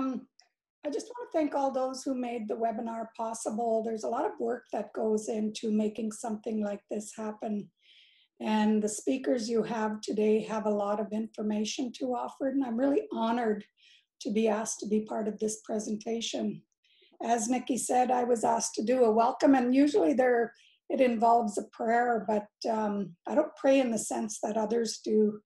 I just want to thank all those who made the webinar possible. There's a lot of work that goes into making something like this happen. And the speakers you have today have a lot of information to offer. And I'm really honored to be asked to be part of this presentation. As Nikki said, I was asked to do a welcome, and usually it involves a prayer, but I don't pray in the sense that others do.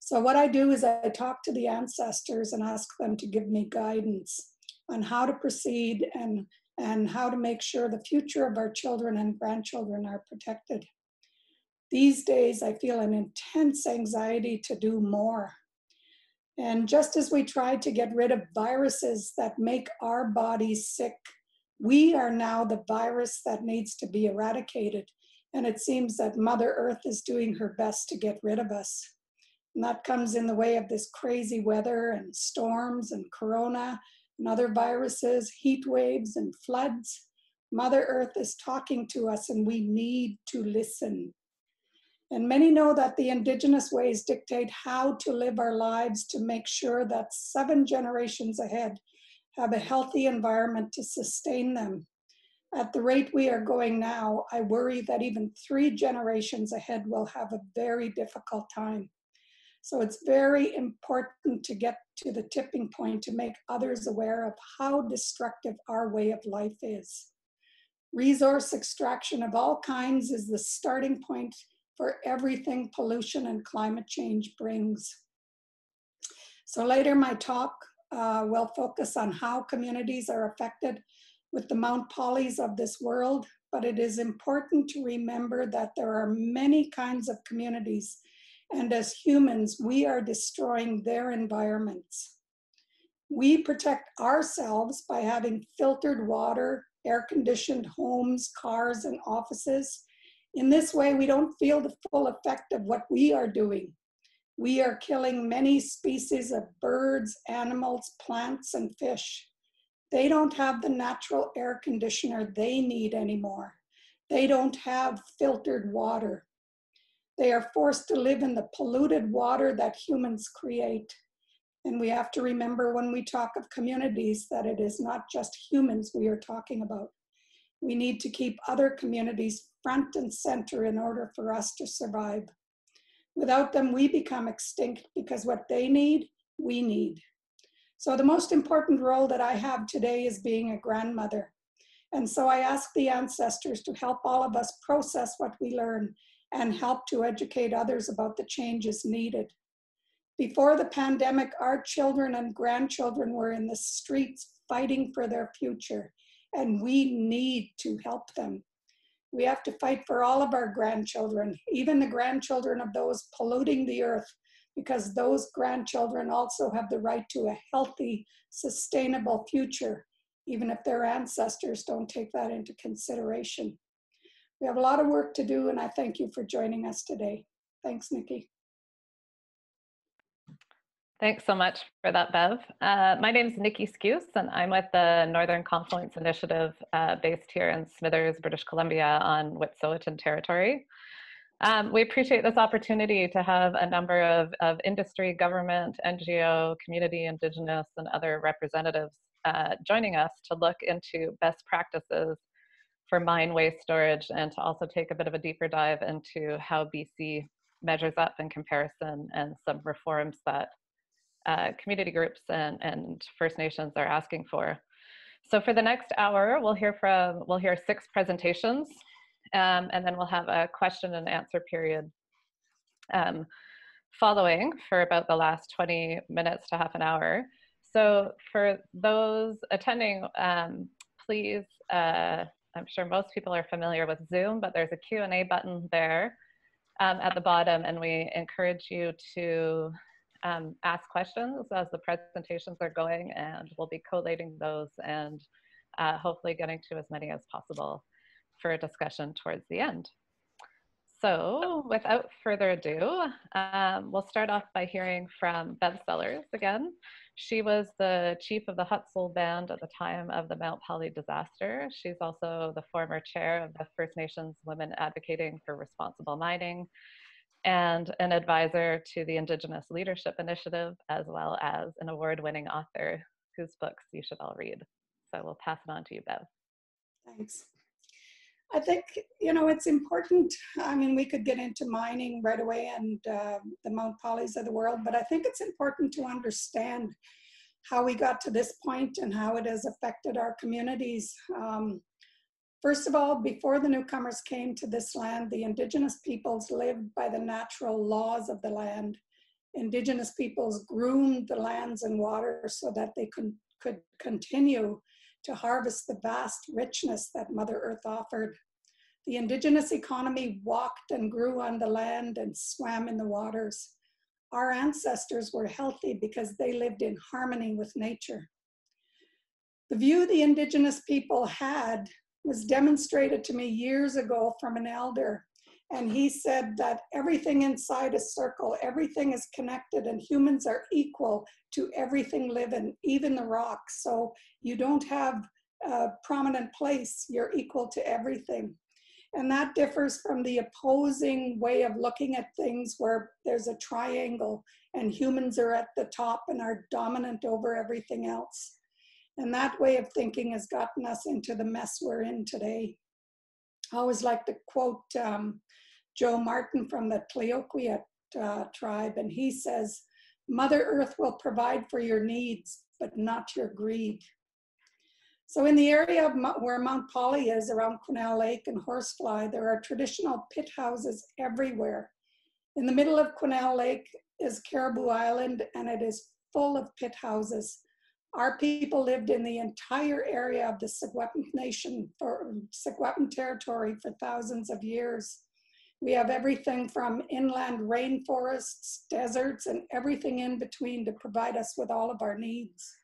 So what I do is I talk to the ancestors and ask them to give me guidance on how to proceed and how to make sure the future of our children and grandchildren are protected. These days, I feel an intense anxiety to do more. And just as we try to get rid of viruses that make our bodies sick, we are now the virus that needs to be eradicated. And it seems that Mother Earth is doing her best to get rid of us. And that comes in the way of this crazy weather and storms and corona and other viruses, heat waves and floods. Mother Earth is talking to us, and we need to listen. And many know that the Indigenous ways dictate how to live our lives to make sure that 7 generations ahead have a healthy environment to sustain them. At the rate we are going now, I worry that even 3 generations ahead will have a very difficult time. So it's very important to get to the tipping point to make others aware of how destructive our way of life is. Resource extraction of all kinds is the starting point for everything pollution and climate change brings. So later my talk will focus on how communities are affected with the Mount Polleys of this world, but it is important to remember that there are many kinds of communities, and as humans, we are destroying their environments. We protect ourselves by having filtered water, air-conditioned homes, cars, and offices. In this way, we don't feel the full effect of what we are doing. We are killing many species of birds, animals, plants, and fish. They don't have the natural air conditioner they need anymore. They don't have filtered water. They are forced to live in the polluted water that humans create. And we have to remember when we talk of communities that it is not just humans we are talking about. We need to keep other communities front and center in order for us to survive. Without them, we become extinct because what they need, we need. So the most important role that I have today is being a grandmother. And so I ask the ancestors to help all of us process what we learn and help to educate others about the changes needed. Before the pandemic, our children and grandchildren were in the streets fighting for their future, and we need to help them. We have to fight for all of our grandchildren, even the grandchildren of those polluting the earth, because those grandchildren also have the right to a healthy, sustainable future, even if their ancestors don't take that into consideration. We have a lot of work to do, and I thank you for joining us today. Thanks, Nikki. Thanks so much for that, Bev. My name is Nikki Skuse, and I'm with the Northern Confluence Initiative based here in Smithers, British Columbia on Wet'suwet'en territory. We appreciate this opportunity to have a number of industry, government, NGO, community, Indigenous, and other representatives joining us to look into best practices for mine waste storage and to also take a bit of a deeper dive into how BC measures up in comparison and some reforms that community groups and First Nations are asking for. So for the next hour, we'll hear 6 presentations, and then we'll have a question and answer period following for about the last 20 minutes to half an hour. So for those attending, please, I'm sure most people are familiar with Zoom, but there's a Q&A button there at the bottom, and we encourage you to ask questions as the presentations are going, and we'll be collating those and hopefully getting to as many as possible for a discussion towards the end. So without further ado, we'll start off by hearing from Bev Sellers again. She was the chief of the Xatśūll Band at the time of the Mount Polley disaster. She's also the former chair of the First Nations Women Advocating for Responsible Mining, and an advisor to the Indigenous Leadership Initiative, as well as an award-winning author whose books you should all read. So we'll pass it on to you, Bev. Thanks. I think, you know, it's important. I mean, we could get into mining right away and the Mount Polleys of the world, but I think it's important to understand how we got to this point and how it has affected our communities. First of all, before the newcomers came to this land, the Indigenous peoples lived by the natural laws of the land. Indigenous peoples groomed the lands and water so that they could continue to harvest the vast richness that Mother Earth offered. The Indigenous economy walked and grew on the land and swam in the waters. Our ancestors were healthy because they lived in harmony with nature. The view the Indigenous people had was demonstrated to me years ago from an elder, and he said that everything inside a circle, everything is connected, and humans are equal to everything living, even the rocks. So you don't have a prominent place, you're equal to everything. And that differs from the opposing way of looking at things where there's a triangle and humans are at the top and are dominant over everything else. And that way of thinking has gotten us into the mess we're in today. I always like to quote Joe Martin from the Tla-o-qui-aht tribe, and he says, "Mother Earth will provide for your needs, but not your greed." So in the area of where Mount Polley is, around Quesnel Lake and Horsefly, there are traditional pit houses everywhere. In the middle of Quesnel Lake is Caribou Island, and it is full of pit houses. Our people lived in the entire area of the Xatśūll territory for thousands of years. We have everything from inland rainforests, deserts, and everything in between to provide us with all of our needs.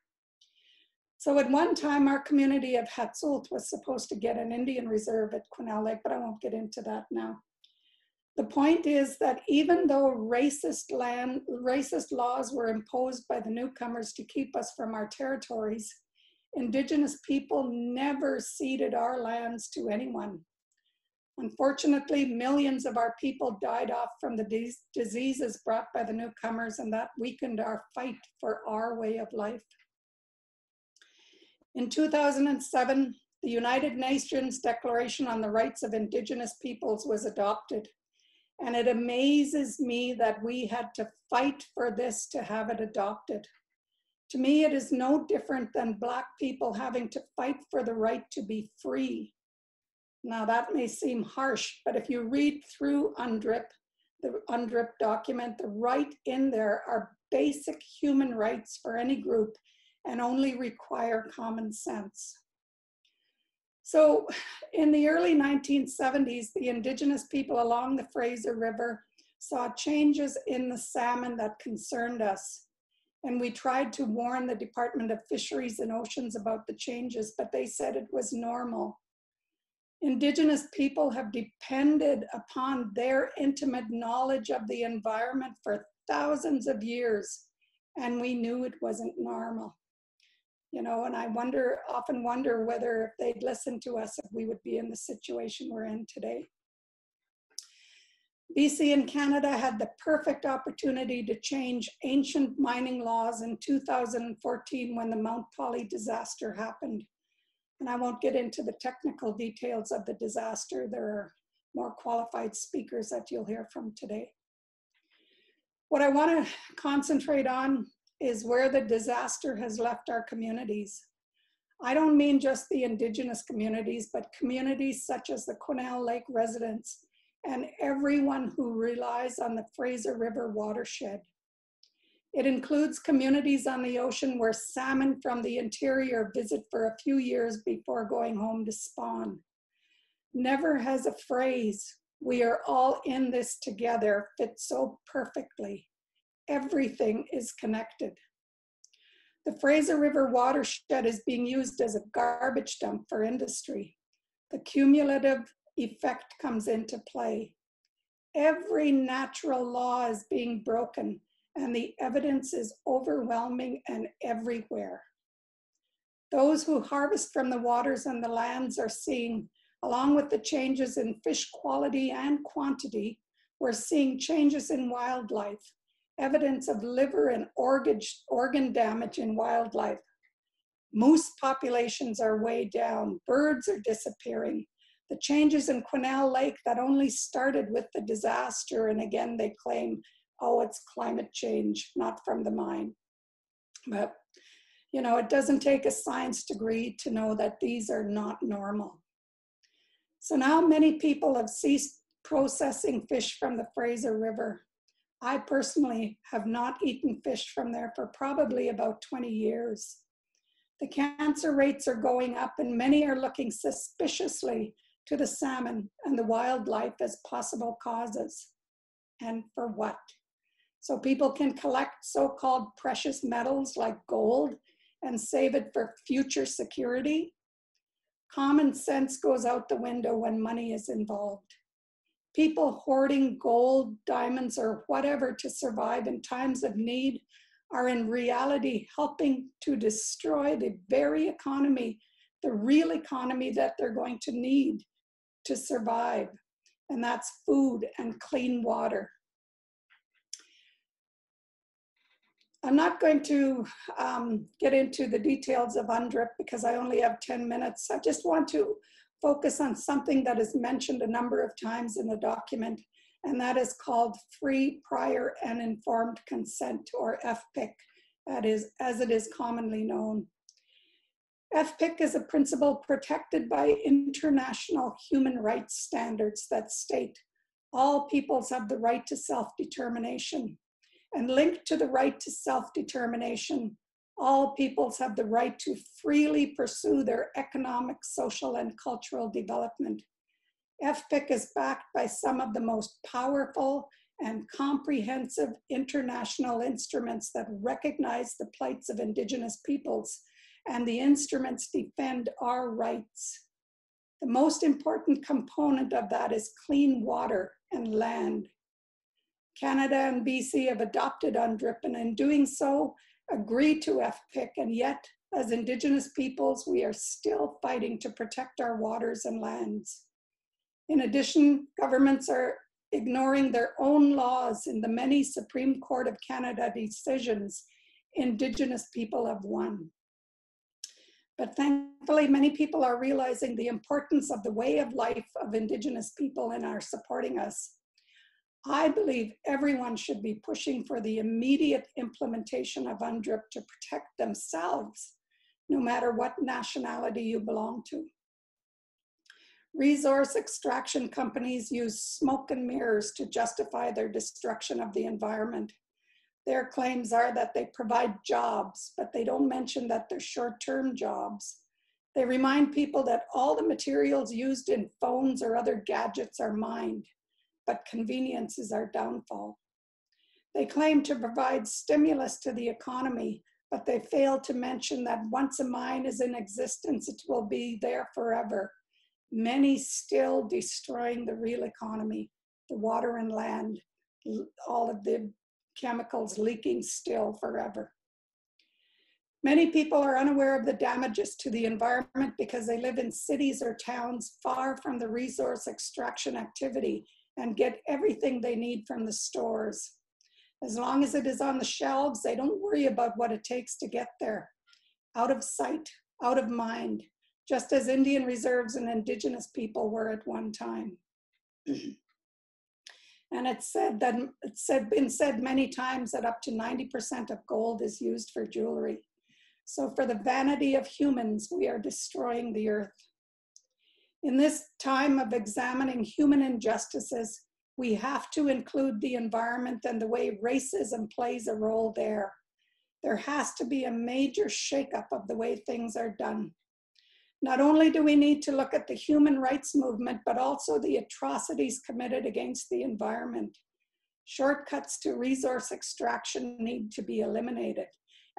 So at one time, our community of Xatśūll was supposed to get an Indian reserve at Quesnel Lake, but I won't get into that now. The point is that even though racist laws were imposed by the newcomers to keep us from our territories, Indigenous people never ceded our lands to anyone. Unfortunately, millions of our people died off from the diseases brought by the newcomers, and that weakened our fight for our way of life. In 2007, the United Nations Declaration on the Rights of Indigenous Peoples was adopted. And it amazes me that we had to fight for this to have it adopted. To me, it is no different than Black people having to fight for the right to be free. Now, that may seem harsh, but if you read through UNDRIP, the UNDRIP document, the right in there are basic human rights for any group and only require common sense. So in the early 1970s, the Indigenous people along the Fraser River saw changes in the salmon that concerned us. And we tried to warn the Department of Fisheries and Oceans about the changes, but they said it was normal. Indigenous people have depended upon their intimate knowledge of the environment for thousands of years, and we knew it wasn't normal. You know, and I often wonder whether if they'd listened to us, if we would be in the situation we're in today. BC and Canada had the perfect opportunity to change ancient mining laws in 2014 when the Mount Polley disaster happened. And I won't get into the technical details of the disaster. There are more qualified speakers that you'll hear from today. What I want to concentrate on is where the disaster has left our communities. I don't mean just the Indigenous communities, but communities such as the Quesnel Lake residents and everyone who relies on the Fraser River watershed. It includes communities on the ocean where salmon from the interior visit for a few years before going home to spawn. Never has a phrase, "we are all in this together," fit so perfectly. Everything is connected. The Fraser River watershed is being used as a garbage dump for industry. The cumulative effect comes into play. Every natural law is being broken, and the evidence is overwhelming and everywhere. Those who harvest from the waters and the lands are seeing, along with the changes in fish quality and quantity, we're seeing changes in wildlife. Evidence of liver and organ damage in wildlife, Moose populations are way down. Birds are disappearing. The changes in Quesnel Lake that only started with the disaster, and again they claim, oh, it's climate change, not from the mine. But you know, it doesn't take a science degree to know that these are not normal. So now many people have ceased processing fish from the Fraser River. I personally have not eaten fish from there for probably about 20 years. The cancer rates are going up, and many are looking suspiciously to the salmon and the wildlife as possible causes. And for what? So people can collect so-called precious metals like gold and save it for future security. Common sense goes out the window when money is involved. People hoarding gold, diamonds, or whatever to survive in times of need are in reality helping to destroy the very economy, the real economy that they're going to need to survive. And that's food and clean water. I'm not going to get into the details of UNDRIP because I only have 10 minutes. I just want to focus on something that is mentioned a number of times in the document, and that is called free, prior, and informed consent, or FPIC, that is, as it is commonly known. FPIC is a principle protected by international human rights standards that state all peoples have the right to self-determination, and linked to the right to self-determination, all peoples have the right to freely pursue their economic, social, and cultural development. FPIC is backed by some of the most powerful and comprehensive international instruments that recognize the plights of Indigenous peoples, and the instruments defend our rights. The most important component of that is clean water and land. Canada and BC have adopted UNDRIP, and in doing so, agree to FPIC, and yet, as Indigenous peoples, we are still fighting to protect our waters and lands. In addition, governments are ignoring their own laws. In the many Supreme Court of Canada decisions, Indigenous people have won. But thankfully, many people are realizing the importance of the way of life of Indigenous people and are supporting us. I believe everyone should be pushing for the immediate implementation of UNDRIP to protect themselves, no matter what nationality you belong to. Resource extraction companies use smoke and mirrors to justify their destruction of the environment. Their claims are that they provide jobs, but they don't mention that they're short-term jobs. They remind people that all the materials used in phones or other gadgets are mined, but convenience is our downfall. They claim to provide stimulus to the economy, but they fail to mention that once a mine is in existence, it will be there forever. Many still destroying the real economy, the water and land, all of the chemicals leaking still forever. Many people are unaware of the damages to the environment because they live in cities or towns far from the resource extraction activity, and get everything they need from the stores. As long as it is on the shelves, they don't worry about what it takes to get there. Out of sight, out of mind, just as Indian reserves and Indigenous people were at one time. And it's been said many times that up to 90% of gold is used for jewelry. So for the vanity of humans, we are destroying the earth. In this time of examining human injustices, we have to include the environment and the way racism plays a role there. There has to be a major shakeup of the way things are done. Not only do we need to look at the human rights movement, but also the atrocities committed against the environment. Shortcuts to resource extraction need to be eliminated,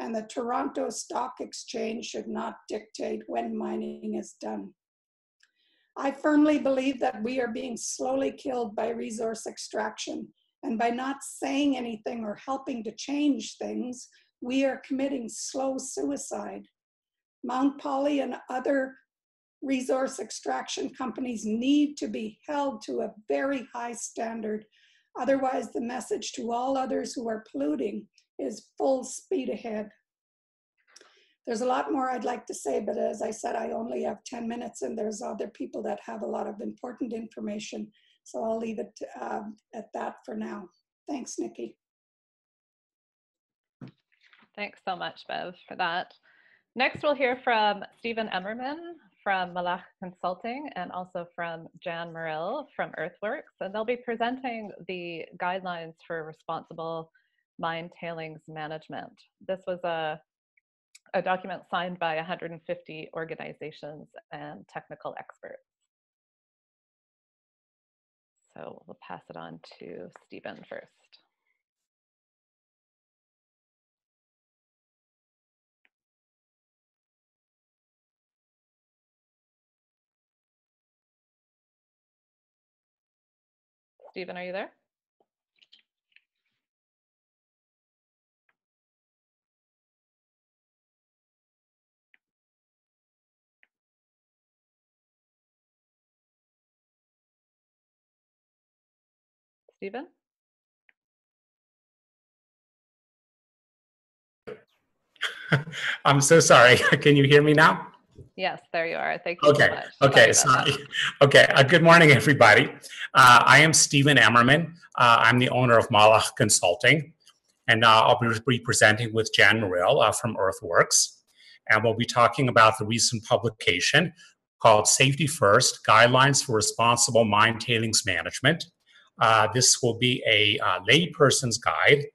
and the Toronto Stock Exchange should not dictate when mining is done. I firmly believe that we are being slowly killed by resource extraction, and by not saying anything or helping to change things, we are committing slow suicide. Mount Polley and other resource extraction companies need to be held to a very high standard. Otherwise, the message to all others who are polluting is full speed ahead. There's a lot more I'd like to say, but as I said, I only have 10 minutes and there's other people that have a lot of important information. So I'll leave it at that for now. Thanks, Nikki. Thanks so much, Bev, for that. Next, we'll hear from Steven Emerman from Malach Consulting and also from Jan Morrill from Earthworks. And they'll be presenting the guidelines for responsible mine tailings management. This was a document signed by 150 organizations and technical experts. So we'll pass it on to Steven first. Steven, are you there? Steven? I'm so sorry. Can you hear me now? Yes, there you are. Thank you so much. Okay, sorry. Okay, good morning, everybody. I am Steven Emerman. I'm the owner of Malach Consulting, and I'll be presenting with Jan Morrill from Earthworks, and we'll be talking about the recent publication called Safety First, Guidelines for Responsible Mine Tailings Management. This will be a layperson's guide.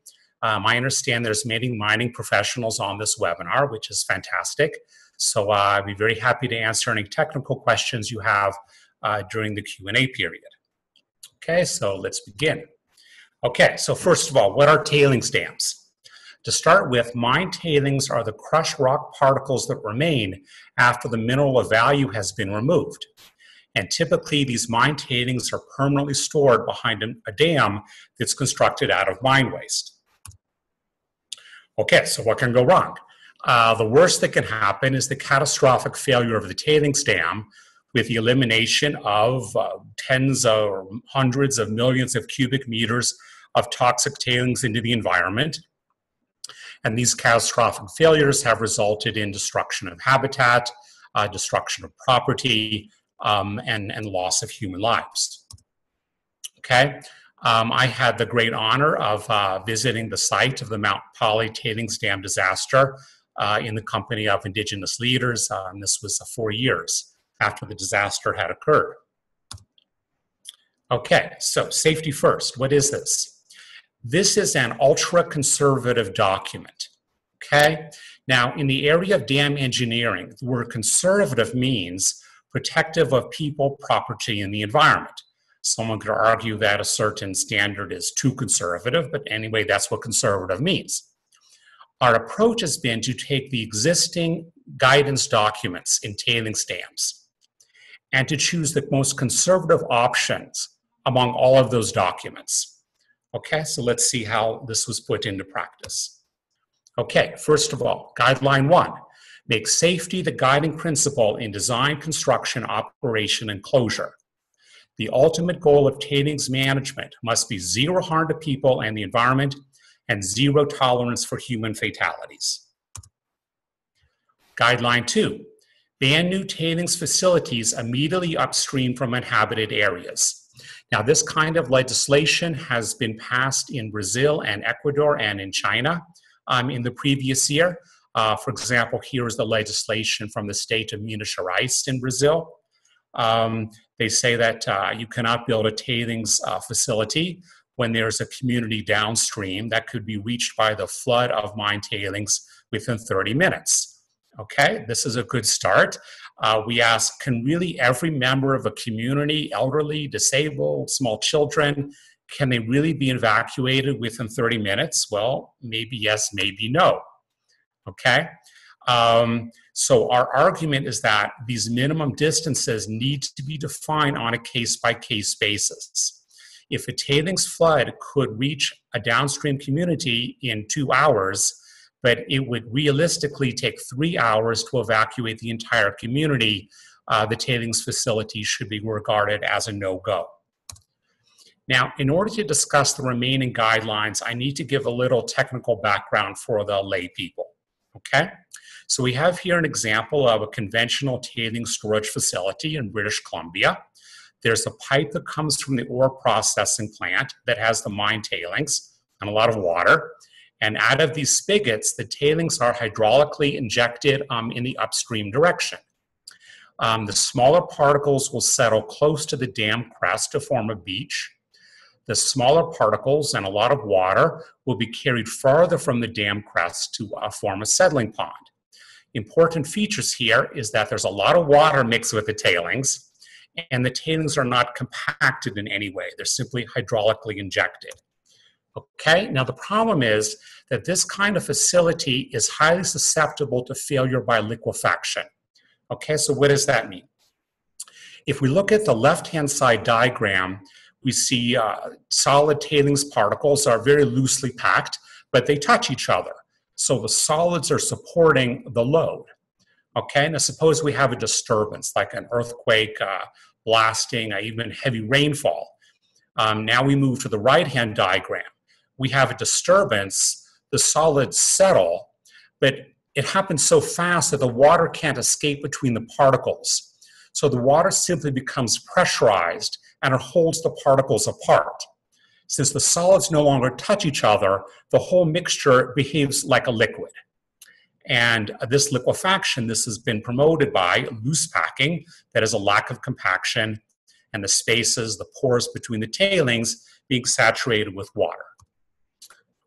I understand there's many mining professionals on this webinar, which is fantastic. So I'd be very happy to answer any technical questions you have during the Q&A period. Okay, so let's begin. Okay, so first of all, what are tailings dams? To start with, mine tailings are the crushed rock particles that remain after the mineral of value has been removed. And typically, these mine tailings are permanently stored behind a dam that's constructed out of mine waste. Okay, so what can go wrong? The worst that can happen is the catastrophic failure of the tailings dam with the elimination of tens or hundreds of millions of cubic meters of toxic tailings into the environment. And these catastrophic failures have resulted in destruction of habitat, destruction of property, and loss of human lives. Okay, I had the great honor of visiting the site of the Mount Polley tailings dam disaster in the company of Indigenous leaders, and this was 4 years after the disaster had occurred. Okay, so Safety First, what is this? This is an ultra-conservative document, okay? Now, in the area of dam engineering, the word conservative means protective of people, property, and the environment. Someone could argue that a certain standard is too conservative, but anyway, that's what conservative means. Our approach has been to take the existing guidance documents in tailings dams and to choose the most conservative options among all of those documents. Okay, so let's see how this was put into practice. Okay, first of all, guideline one. Make safety the guiding principle in design, construction, operation, and closure. The ultimate goal of tailings management must be zero harm to people and the environment and zero tolerance for human fatalities. Guideline two, ban new tailings facilities immediately upstream from inhabited areas. Now, this kind of legislation has been passed in Brazil and Ecuador and in China in the previous year. For example, here is the legislation from the state of Minas Gerais in Brazil. They say that you cannot build a tailings facility when there's a community downstream that could be reached by the flood of mine tailings within 30 minutes. Okay, this is a good start. We ask, can really every member of a community, elderly, disabled, small children, can they really be evacuated within 30 minutes? Well, maybe yes, maybe no. Okay, so our argument is that these minimum distances need to be defined on a case-by-case basis. If a tailings flood could reach a downstream community in 2 hours, but it would realistically take 3 hours to evacuate the entire community, the tailings facility should be regarded as a no-go. Now, in order to discuss the remaining guidelines, I need to give a little technical background for the lay people. Okay, so we have here an example of a conventional tailings storage facility in British Columbia. There's a pipe that comes from the ore processing plant that has the mine tailings and a lot of water. And out of these spigots, the tailings are hydraulically injected in the upstream direction. The smaller particles will settle close to the dam crest to form a beach. The smaller particles and a lot of water will be carried farther from the dam crest to form a settling pond. Important features here is that there's a lot of water mixed with the tailings, and the tailings are not compacted in any way. They're simply hydraulically injected. Okay, now the problem is that this kind of facility is highly susceptible to failure by liquefaction. Okay, so what does that mean? If we look at the left-hand side diagram, we see solid tailings particles are very loosely packed, but they touch each other. So the solids are supporting the load. Okay, now suppose we have a disturbance like an earthquake, blasting, even heavy rainfall. Now we move to the right-hand diagram. We have a disturbance, the solids settle, but it happens so fast that the water can't escape between the particles. So the water simply becomes pressurized and it holds the particles apart. Since the solids no longer touch each other, the whole mixture behaves like a liquid. And this liquefaction, this has been promoted by loose packing, that is a lack of compaction, and the spaces, the pores between the tailings being saturated with water.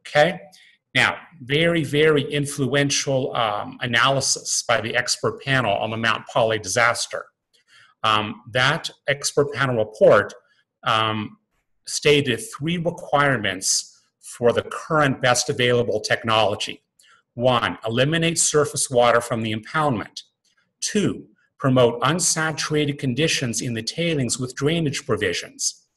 Okay, now very, very influential analysis by the expert panel on the Mount Polley disaster. That expert panel report stated three requirements for the current best available technology. One, eliminate surface water from the impoundment. Two, promote unsaturated conditions in the tailings with drainage provisions.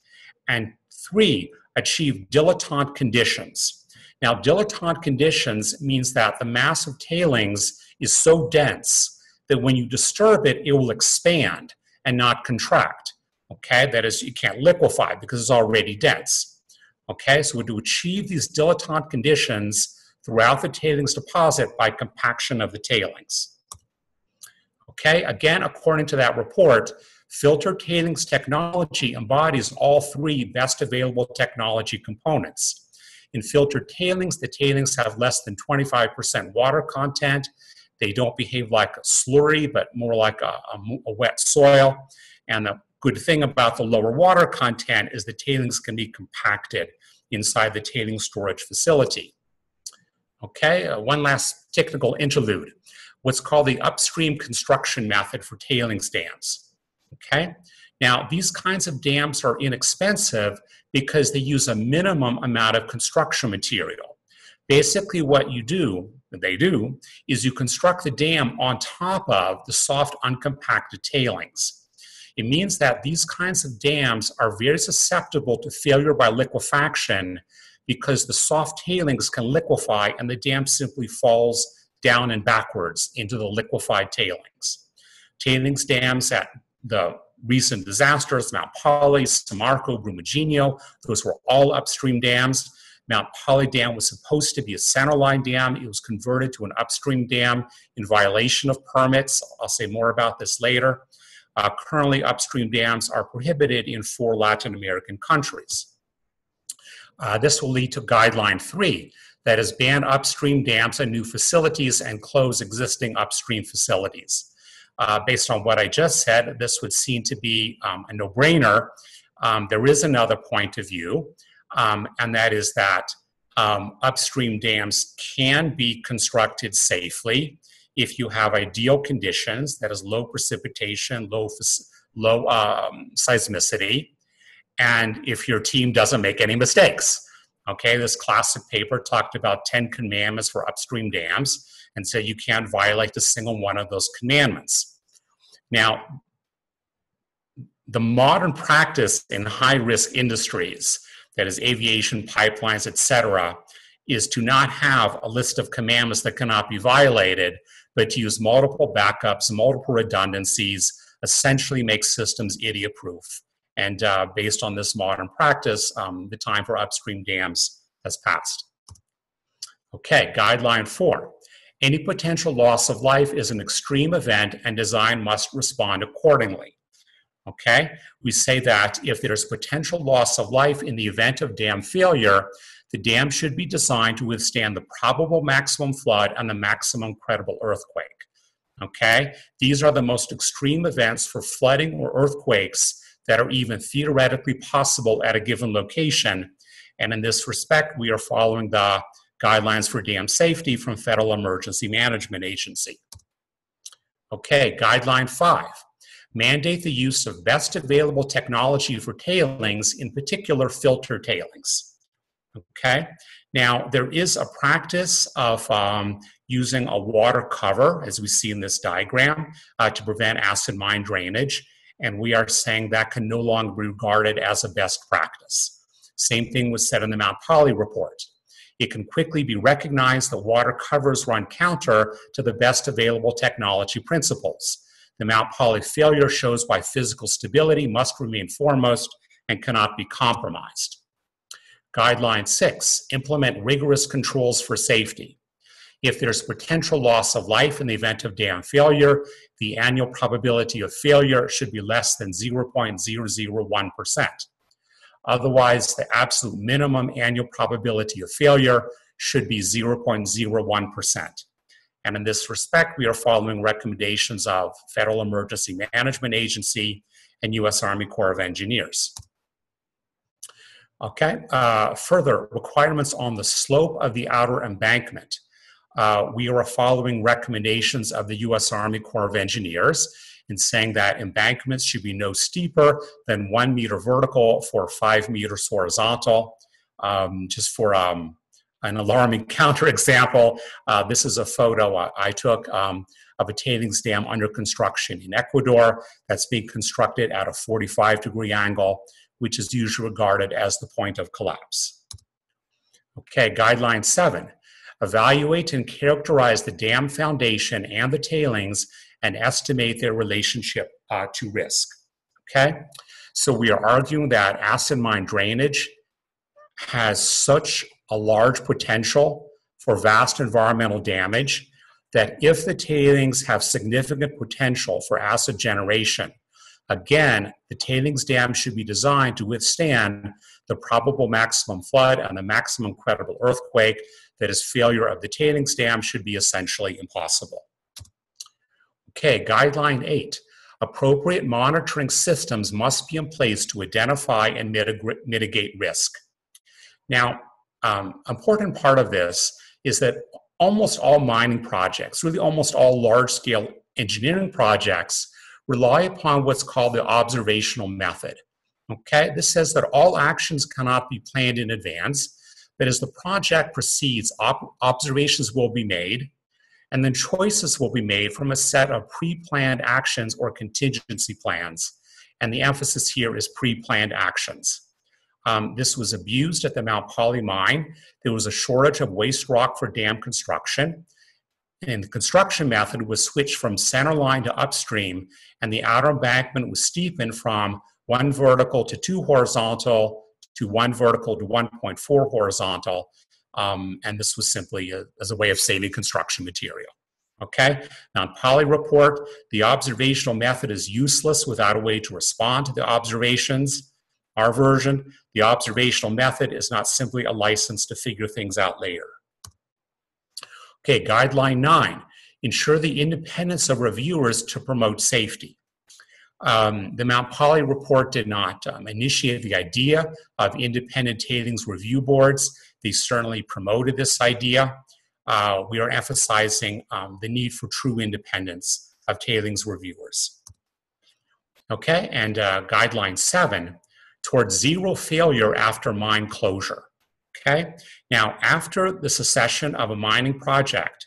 And three, achieve dilettante conditions. Now, dilettante conditions means that the mass of tailings is so dense that when you disturb it, it will expand and not contract. Okay, that is, you can't liquefy because it's already dense. Okay, so to achieve these dilettante conditions throughout the tailings deposit by compaction of the tailings. Okay, again, according to that report, filter tailings technology embodies all three best available technology components. In filtered tailings, the tailings have less than 25% water content. They don't behave like a slurry, but more like a wet soil. And the good thing about the lower water content is the tailings can be compacted inside the tailings storage facility. Okay, one last technical interlude. What's called the upstream construction method for tailings dams. Okay, now these kinds of dams are inexpensive because they use a minimum amount of construction material. Basically what you do, they do, is you construct the dam on top of the soft uncompacted tailings. It means that these kinds of dams are very susceptible to failure by liquefaction because the soft tailings can liquefy and the dam simply falls down and backwards into the liquefied tailings. Tailings dams at the recent disasters, Mount Polley, Samarco, Brumadinho, those were all upstream dams. Mount Polley Dam was supposed to be a centerline dam. It was converted to an upstream dam in violation of permits. I'll say more about this later. Currently, upstream dams are prohibited in 4 Latin American countries. This will lead to guideline 3, that is, ban upstream dams and new facilities and close existing upstream facilities. Based on what I just said, this would seem to be a no-brainer. There is another point of view, and that is that upstream dams can be constructed safely if you have ideal conditions, that is, low precipitation, low seismicity, and if your team doesn't make any mistakes. Okay, this classic paper talked about 10 commandments for upstream dams and said you can't violate a single one of those commandments. Now, the modern practice in high-risk industries, that is aviation, pipelines, etc., is to not have a list of commandments that cannot be violated, but to use multiple backups, multiple redundancies, essentially make systems idiot-proof. And based on this modern practice, the time for upstream dams has passed. Okay, guideline 4. Any potential loss of life is an extreme event and design must respond accordingly. Okay, we say that if there's potential loss of life in the event of dam failure, the dam should be designed to withstand the probable maximum flood and the maximum credible earthquake. Okay, these are the most extreme events for flooding or earthquakes that are even theoretically possible at a given location. And in this respect, we are following the guidelines for dam safety from Federal Emergency Management Agency. Okay, guideline 5. Mandate the use of best available technology for tailings, in particular filter tailings. Okay, now there is a practice of using a water cover, as we see in this diagram, to prevent acid mine drainage, and we are saying that can no longer be regarded as a best practice. Same thing was said in the Mount Polley report. It can quickly be recognized that water covers run counter to the best available technology principles. The Mount Polley failure shows why physical stability must remain foremost and cannot be compromised. Guideline 6, implement rigorous controls for safety. If there's potential loss of life in the event of dam failure, the annual probability of failure should be less than 0.001%. Otherwise, the absolute minimum annual probability of failure should be 0.01%. And in this respect, we are following recommendations of Federal Emergency Management Agency and U.S. Army Corps of Engineers. Okay, further, requirements on the slope of the outer embankment. We are following recommendations of the U.S. Army Corps of Engineers in saying that embankments should be no steeper than 1 meter vertical for 5 meters horizontal. Just for an alarming counterexample, this is a photo I took of a tailings dam under construction in Ecuador that's being constructed at a 45-degree angle, which is usually regarded as the point of collapse. Okay, guideline 7, evaluate and characterize the dam foundation and the tailings and estimate their relationship to risk. Okay, so we are arguing that acid mine drainage has such a large potential for vast environmental damage that if the tailings have significant potential for acid generation, again, the tailings dam should be designed to withstand the probable maximum flood and the maximum credible earthquake, that is, failure of the tailings dam should be essentially impossible. Okay, guideline 8. Appropriate monitoring systems must be in place to identify and mitigate risk. Now, important part of this is that almost all mining projects, really almost all large-scale engineering projects, rely upon what's called the observational method. Okay, this says that all actions cannot be planned in advance, but as the project proceeds, observations will be made, and then choices will be made from a set of pre-planned actions or contingency plans. And the emphasis here is pre-planned actions. This was abused at the Mount Polley mine. There was a shortage of waste rock for dam construction, and the construction method was switched from centerline to upstream, and the outer embankment was steepened from 1 vertical to 2 horizontal to 1 vertical to 1.4 horizontal, and this was simply as a way of saving construction material. Okay, Mount Polley report, the observational method is useless without a way to respond to the observations. Our version, the observational method is not simply a license to figure things out later. Okay, guideline 9, ensure the independence of reviewers to promote safety. The Mount Polley report did not initiate the idea of independent tailings review boards. They certainly promoted this idea. We are emphasizing the need for true independence of tailings reviewers. Okay, and guideline 7, towards zero failure after mine closure. Okay, now after the cessation of a mining project,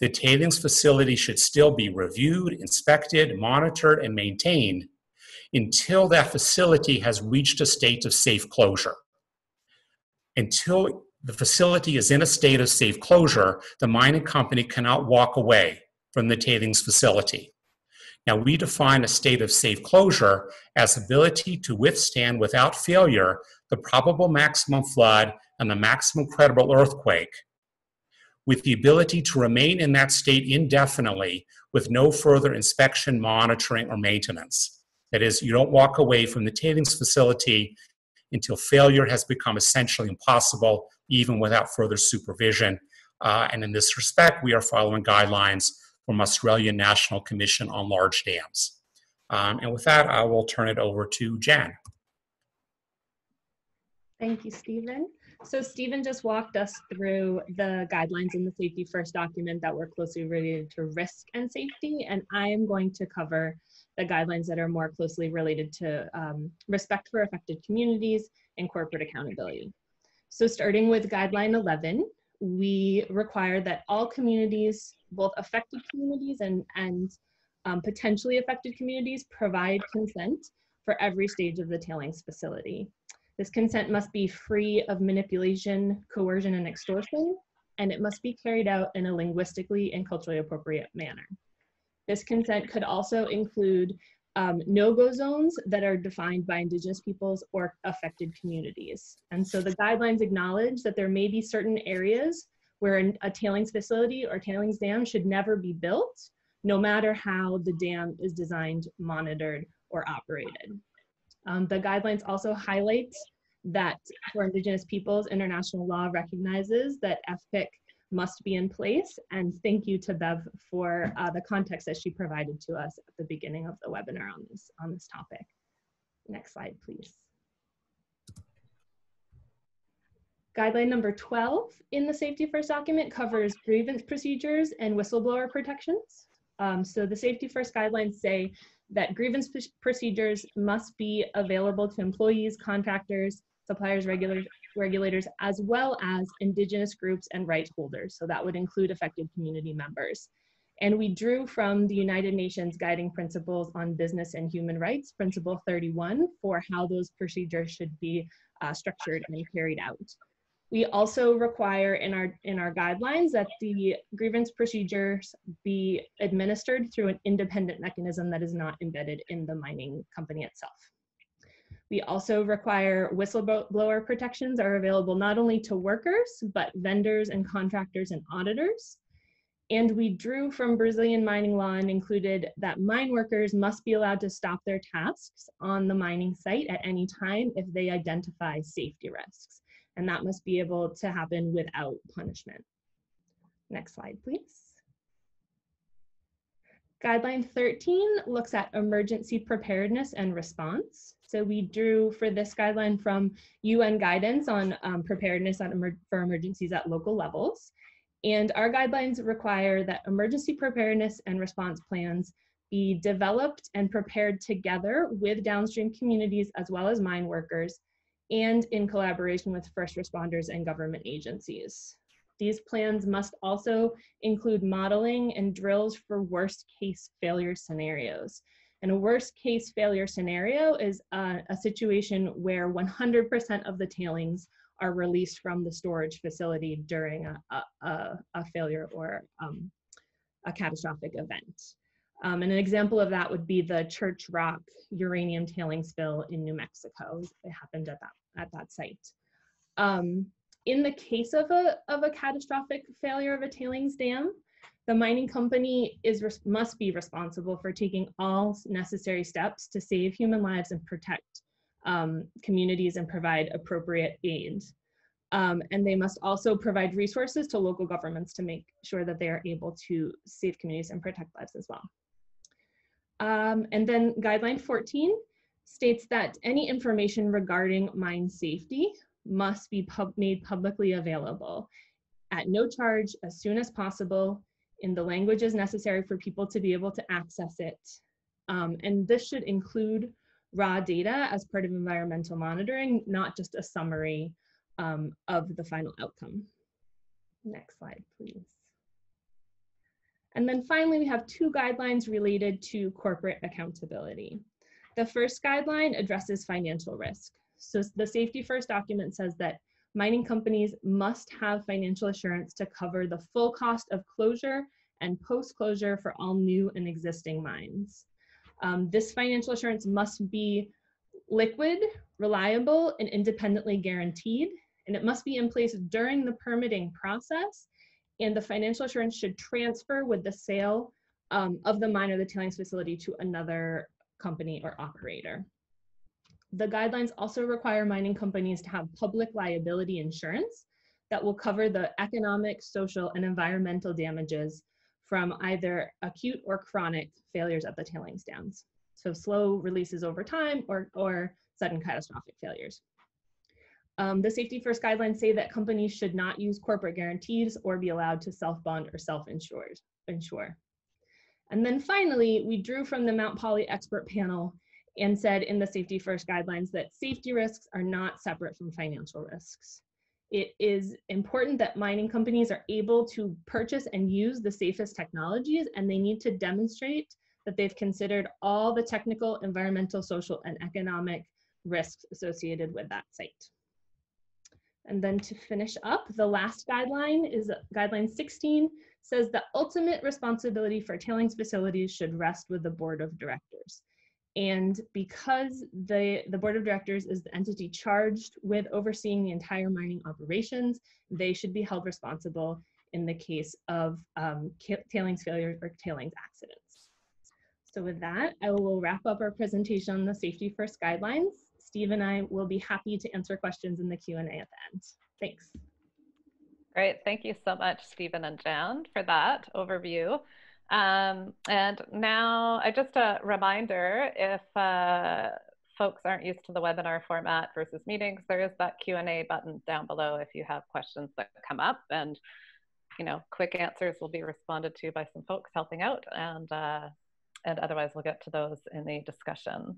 the tailings facility should still be reviewed, inspected, monitored, and maintained until that facility has reached a state of safe closure. Until the facility is in a state of safe closure, the mining company cannot walk away from the tailings facility. Now, we define a state of safe closure as ability to withstand without failure the probable maximum flood and the maximum credible earthquake with the ability to remain in that state indefinitely with no further inspection, monitoring, or maintenance. That is, you don't walk away from the tailings facility until failure has become essentially impossible, even without further supervision. And in this respect, we are following guidelines from Australian National Commission on Large Dams. And with that, I will turn it over to Jan. Thank you, Stephen. So Stephen just walked us through the guidelines in the Safety First document that were closely related to risk and safety, and I am going to cover the guidelines that are more closely related to respect for affected communities and corporate accountability. So starting with guideline 11, we require that all communities, both affected communities and potentially affected communities, provide consent for every stage of the tailings facility. This consent must be free of manipulation, coercion, and extortion, and it must be carried out in a linguistically and culturally appropriate manner. This consent could also include no-go zones that are defined by Indigenous peoples or affected communities. And so the guidelines acknowledge that there may be certain areas where a tailings facility or tailings dam should never be built, no matter how the dam is designed, monitored, or operated. The guidelines also highlight that for Indigenous peoples, international law recognizes that FPIC must be in place, and thank you to Bev for the context that she provided to us at the beginning of the webinar on this topic. Next slide, please. Guideline number 12 in the Safety First document covers grievance procedures and whistleblower protections. So the Safety First guidelines say that grievance procedures must be available to employees, contractors, suppliers, regulators, as well as Indigenous groups and right holders. So that would include affected community members. And we drew from the United Nations Guiding Principles on Business and Human Rights, Principle 31, for how those procedures should be structured and carried out. We also require in our guidelines that the grievance procedures be administered through an independent mechanism that is not embedded in the mining company itself. We also require whistleblower protections are available not only to workers, but vendors and contractors and auditors. And we drew from Brazilian mining law and included that mine workers must be allowed to stop their tasks on the mining site at any time if they identify safety risks. And that must be able to happen without punishment. Next slide, please. Guideline 13 looks at emergency preparedness and response. So we drew for this guideline from UN guidance on preparedness for emergencies at local levels. And our guidelines require that emergency preparedness and response plans be developed and prepared together with downstream communities as well as mine workers, and in collaboration with first responders and government agencies. These plans must also include modeling and drills for worst case failure scenarios. And a worst case failure scenario is a situation where 100% of the tailings are released from the storage facility during a failure or a catastrophic event. And an example of that would be the Church Rock uranium tailings spill in New Mexico. It happened at that site. In the case of a catastrophic failure of a tailings dam, the mining company must be responsible for taking all necessary steps to save human lives and protect communities and provide appropriate aid. And they must also provide resources to local governments to make sure that they are able to save communities and protect lives as well. And then guideline 14 states that any information regarding mine safety must be made publicly available at no charge as soon as possible in the languages necessary for people to be able to access it. And this should include raw data as part of environmental monitoring, not just a summary of the final outcome. Next slide, please. And then finally, we have two guidelines related to corporate accountability. The first guideline addresses financial risk. So the Safety First document says that mining companies must have financial assurance to cover the full cost of closure and post-closure for all new and existing mines. This financial assurance must be liquid, reliable, and independently guaranteed, and it must be in place during the permitting process and the financial assurance should transfer with the sale of the mine or the tailings facility to another company or operator. The guidelines also require mining companies to have public liability insurance that will cover the economic, social, and environmental damages from either acute or chronic failures at the tailings dams. So slow releases over time or sudden catastrophic failures. The Safety First guidelines say that companies should not use corporate guarantees or be allowed to self-bond or self-insure. And then finally, we drew from the Mount Polley expert panel and said in the Safety First guidelines that safety risks are not separate from financial risks. It is important that mining companies are able to purchase and use the safest technologies, and they need to demonstrate that they've considered all the technical, environmental, social, and economic risks associated with that site. And then to finish up, the last guideline is guideline 16, says the ultimate responsibility for tailings facilities should rest with the board of directors. And because the board of directors is the entity charged with overseeing the entire mining operations, they should be held responsible in the case of tailings failures or tailings accidents. So with that, I will wrap up our presentation on the Safety First guidelines. Steve and I will be happy to answer questions in the Q&A at the end. Thanks. Great, thank you so much, Steven and Jan, for that overview. And now, just a reminder, if folks aren't used to the webinar format versus meetings, there is that Q&A button down below if you have questions that come up, and you know, quick answers will be responded to by some folks helping out, and otherwise we'll get to those in the discussion.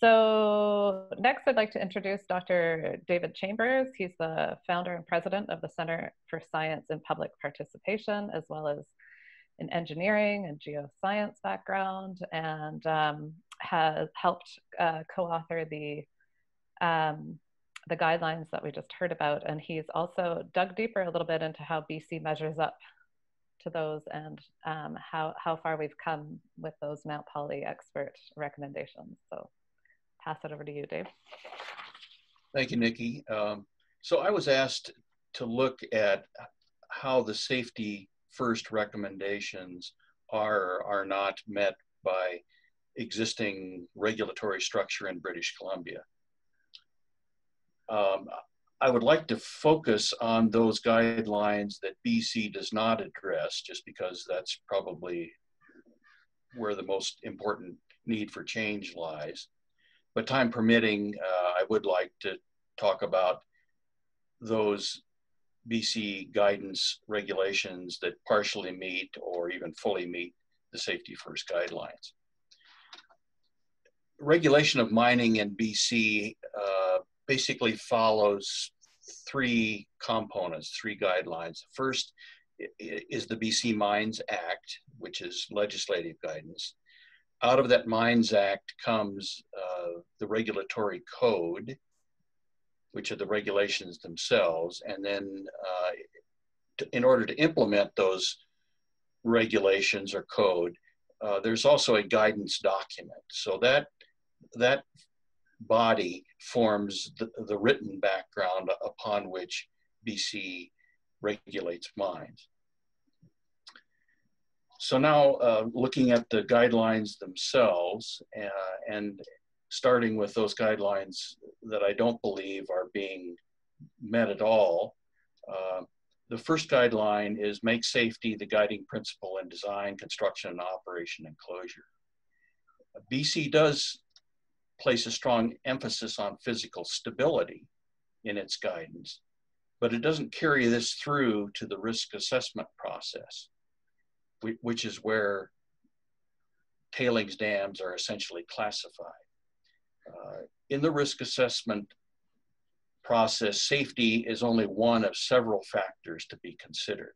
So next, I'd like to introduce Dr. David Chambers. He's the founder and president of the Center for Science and Public Participation, as well as an engineering and geoscience background, and has helped co-author the guidelines that we just heard about. And he's also dug deeper a little bit into how BC measures up to those, and how far we've come with those Mount Polley expert recommendations. So pass it over to you, Dave. Thank you, Nikki. So I was asked to look at how the Safety First recommendations are or are not met by existing regulatory structure in British Columbia. I would like to focus on those guidelines that BC does not address, just because that's probably where the most important need for change lies. But time permitting, I would like to talk about those BC guidance regulations that partially meet or even fully meet the Safety First guidelines. Regulation of mining in BC basically follows three components, three guidelines. The first is the BC Mines Act, which is legislative guidance. Out of that Mines Act comes the regulatory code, which are the regulations themselves. And then in order to implement those regulations or code, there's also a guidance document. So that body forms the written background upon which BC regulates mines. So now looking at the guidelines themselves, and starting with those guidelines that I don't believe are being met at all. The first guideline is make safety the guiding principle in design, construction, and operation and closure. BC does place a strong emphasis on physical stability in its guidance, but it doesn't carry this through to the risk assessment process, which is where tailings dams are essentially classified. In the risk assessment process, safety is only one of several factors to be considered.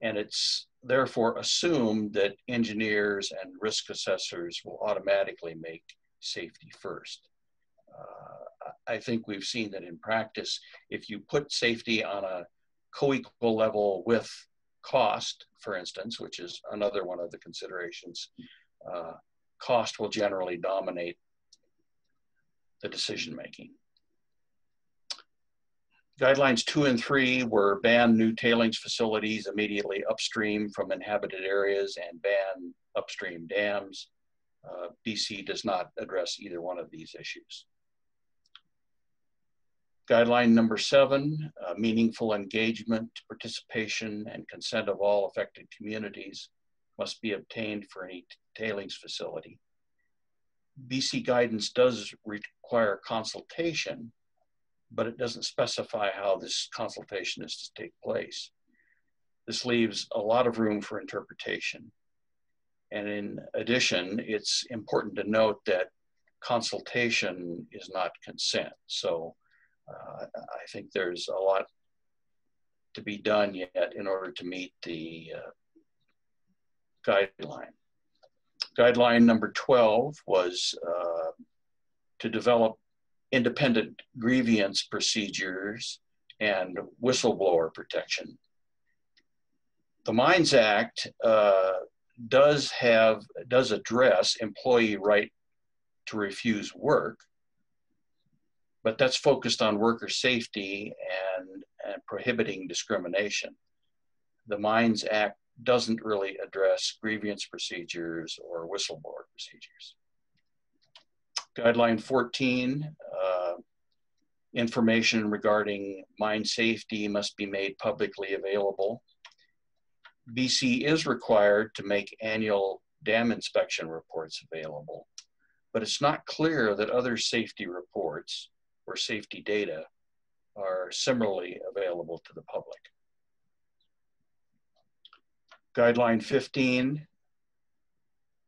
And it's therefore assumed that engineers and risk assessors will automatically make safety first. I think we've seen that in practice, if you put safety on a co-equal level with cost, for instance, which is another one of the considerations, cost will generally dominate the decision making. Guidelines 2 and 3 were ban new tailings facilities immediately upstream from inhabited areas and ban upstream dams. BC does not address either one of these issues. Guideline number 7, meaningful engagement, participation, and consent of all affected communities must be obtained for any tailings facility. BC guidance does require consultation, but it doesn't specify how this consultation is to take place. This leaves a lot of room for interpretation. And in addition, it's important to note that consultation is not consent. So I think there's a lot to be done yet in order to meet the guideline. Guideline number 12 was to develop independent grievance procedures and whistleblower protection. The Mines Act does address employee right to refuse work, but that's focused on worker safety and prohibiting discrimination. The Mines Act doesn't really address grievance procedures or whistleblower procedures. Guideline 14, information regarding mine safety must be made publicly available. BC is required to make annual dam inspection reports available, but it's not clear that other safety reports or safety data are similarly available to the public. Guideline 15,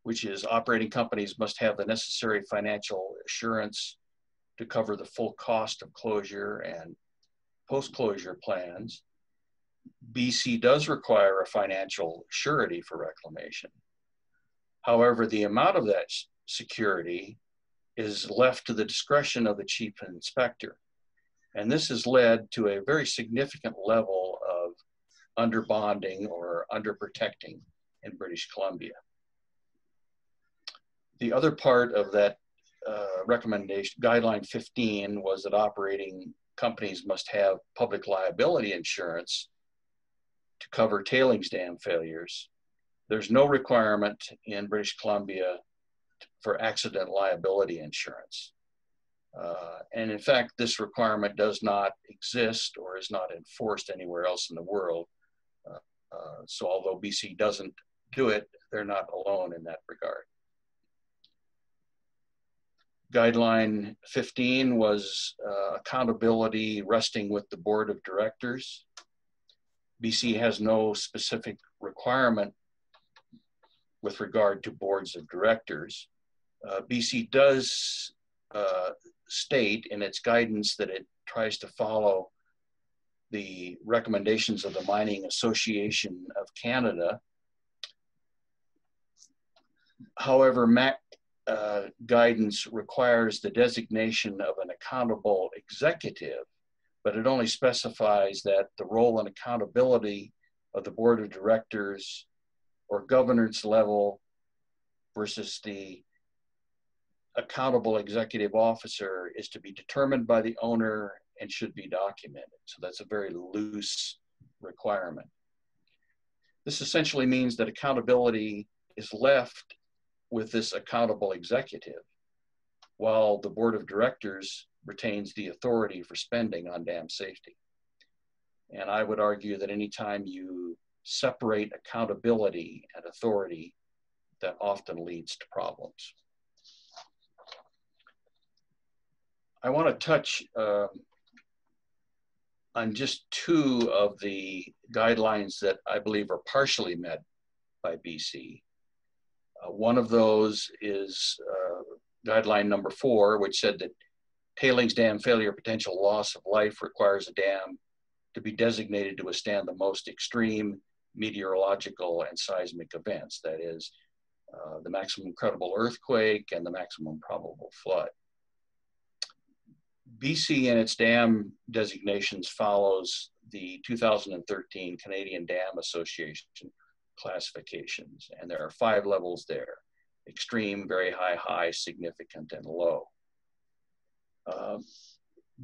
which is operating companies must have the necessary financial assurance to cover the full cost of closure and post-closure plans. BC does require a financial surety for reclamation. However, the amount of that security is left to the discretion of the chief inspector. And this has led to a very significant level of underbonding or underprotecting in British Columbia. The other part of that recommendation, guideline 15, was that operating companies must have public liability insurance to cover tailings dam failures. There's no requirement in British Columbia for accident liability insurance. And in fact, this requirement does not exist or is not enforced anywhere else in the world. So although BC doesn't do it, they're not alone in that regard. Guideline 15 was accountability resting with the board of directors. BC has no specific requirement with regard to boards of directors. BC does state in its guidance that it tries to follow the recommendations of the Mining Association of Canada. However, MAC guidance requires the designation of an accountable executive, but it only specifies that the role and accountability of the board of directors or governance level versus the accountable executive officer is to be determined by the owner and should be documented. So that's a very loose requirement. This essentially means that accountability is left with this accountable executive, while the board of directors retains the authority for spending on dam safety. And I would argue that anytime you separate accountability and authority, that often leads to problems. I want to touch on just 2 of the guidelines that I believe are partially met by BC. One of those is guideline number 4, which said that tailings dam failure potential loss of life requires a dam to be designated to withstand the most extreme meteorological and seismic events. That is, the maximum credible earthquake and the maximum probable flood. BC and its dam designations follows the 2013 Canadian Dam Association classifications, and there are 5 levels there: extreme, very high, high, significant, and low.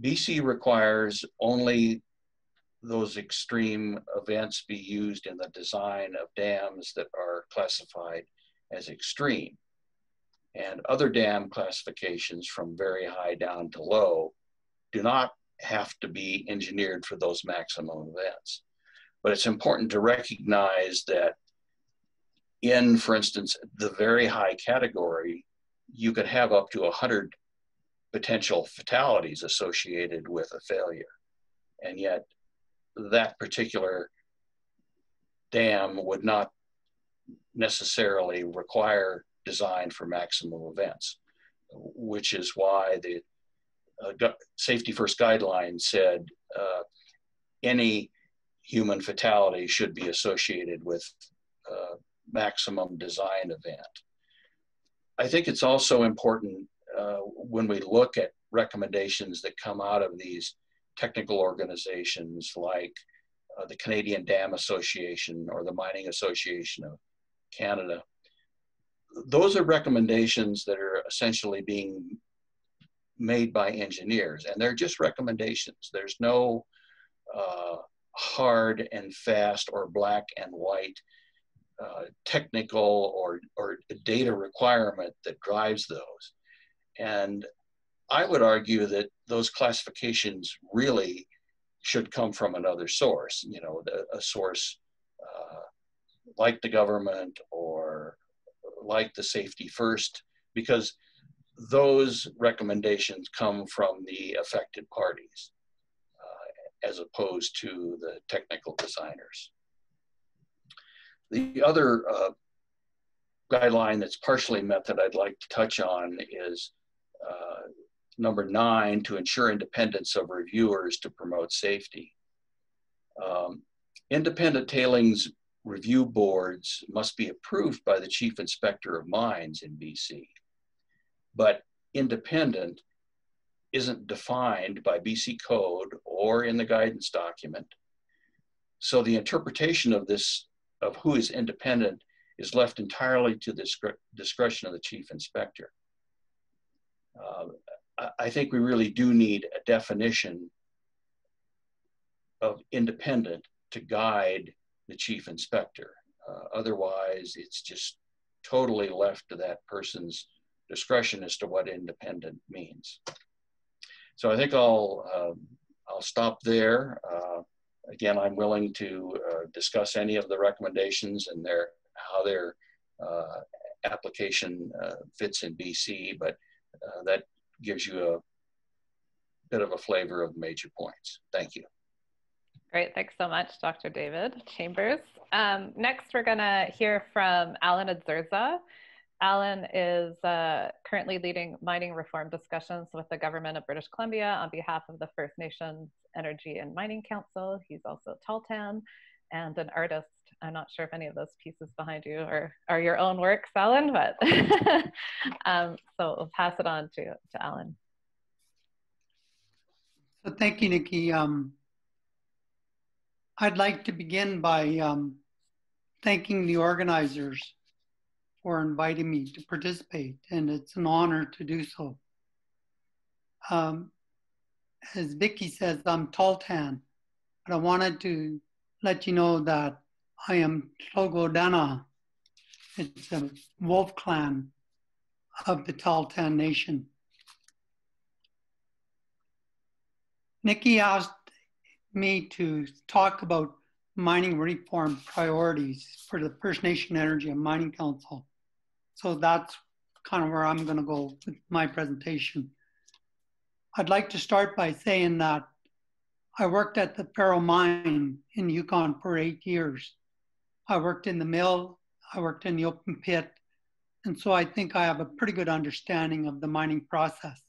BC requires only those extreme events be used in the design of dams that are classified as extreme. And other dam classifications from very high down to low do not have to be engineered for those maximum events. But it's important to recognize that in, for instance, the very high category, you could have up to 100 potential fatalities associated with a failure. And yet that particular dam would not necessarily require designed for maximum events, which is why the Safety First guideline said any human fatality should be associated with maximum design event. I think it's also important when we look at recommendations that come out of these technical organizations like the Canadian Dam Association or the Mining Association of Canada. Those are recommendations that are essentially being made by engineers, and they're just recommendations. There's no hard and fast or black and white technical or data requirement that drives those. And I would argue that those classifications really should come from another source, you know, a source like the government or like the Safety First, because those recommendations come from the affected parties as opposed to the technical designers. The other guideline that's partially met that I'd like to touch on is number 9, to ensure independence of reviewers to promote safety. Independent tailings review boards must be approved by the Chief Inspector of Mines in BC. But independent isn't defined by BC Code or in the guidance document. So the interpretation of this, of who is independent, is left entirely to the discretion of the Chief Inspector. I think we really do need a definition of independent to guide the Chief Inspector. Otherwise, it's just totally left to that person's discretion as to what independent means. So I think I'll stop there. Again, I'm willing to discuss any of the recommendations and how their application fits in BC, but that gives you a bit of a flavor of major points. Thank you. Great, thanks so much, Dr. David Chambers. Next, we're gonna hear from Alan Azurza. Alan is currently leading mining reform discussions with the government of British Columbia on behalf of the First Nations Energy and Mining Council. He's also Tahltan and an artist. I'm not sure if any of those pieces behind you are your own works, Alan, but so we'll pass it on to Alan. So thank you, Nikki. I'd like to begin by thanking the organizers for inviting me to participate, and it's an honor to do so. As Vicky says, I'm Tahltan, but I wanted to let you know that I am Tlogodana. It's a wolf clan of the Tahltan Nation. Nikki asked me to talk about mining reform priorities for the First Nation Energy and Mining Council. So that's kind of where I'm going to go with my presentation. I'd like to start by saying that I worked at the Faro Mine in Yukon for 8 years. I worked in the mill, I worked in the open pit, and so I think I have a pretty good understanding of the mining process.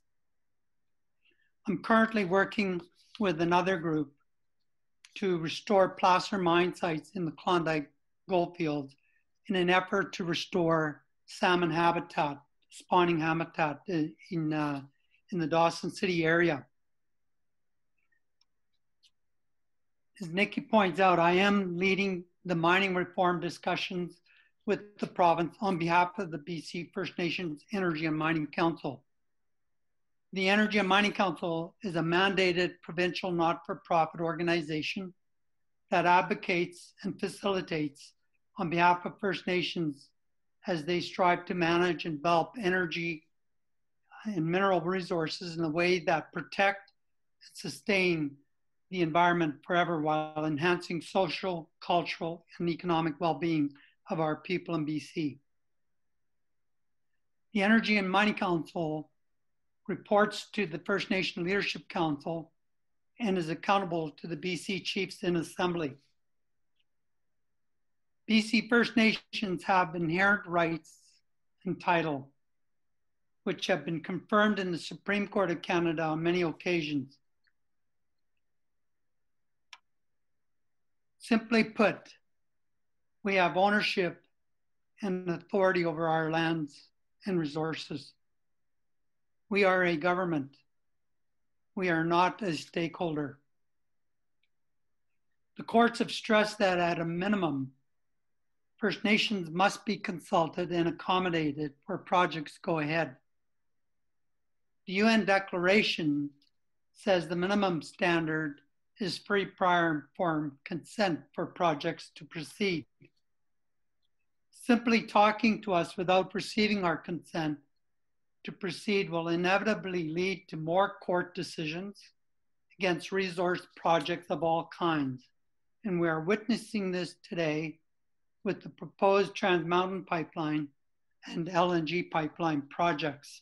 I'm currently working with another group to restore placer mine sites in the Klondike goldfields in an effort to restore salmon habitat, spawning habitat in the Dawson City area. As Nikki points out, I am leading the mining reform discussions with the province on behalf of the BC First Nations Energy and Mining Council. The Energy and Mining Council is a mandated provincial not-for-profit organization that advocates and facilitates on behalf of First Nations as they strive to manage and develop energy and mineral resources in a way that protect and sustain the environment forever while enhancing social, cultural, and economic well-being of our people in BC. The Energy and Mining Council reports to the First Nation Leadership Council and is accountable to the BC Chiefs in Assembly. BC First Nations have inherent rights and title, which have been confirmed in the Supreme Court of Canada on many occasions. Simply put, we have ownership and authority over our lands and resources. We are a government. We are not a stakeholder. The courts have stressed that at a minimum, First Nations must be consulted and accommodated where projects go ahead. The UN Declaration says the minimum standard is free, prior, and informed consent for projects to proceed. Simply talking to us without receiving our consent to proceed will inevitably lead to more court decisions against resource projects of all kinds. And we are witnessing this today with the proposed Trans Mountain Pipeline and LNG pipeline projects.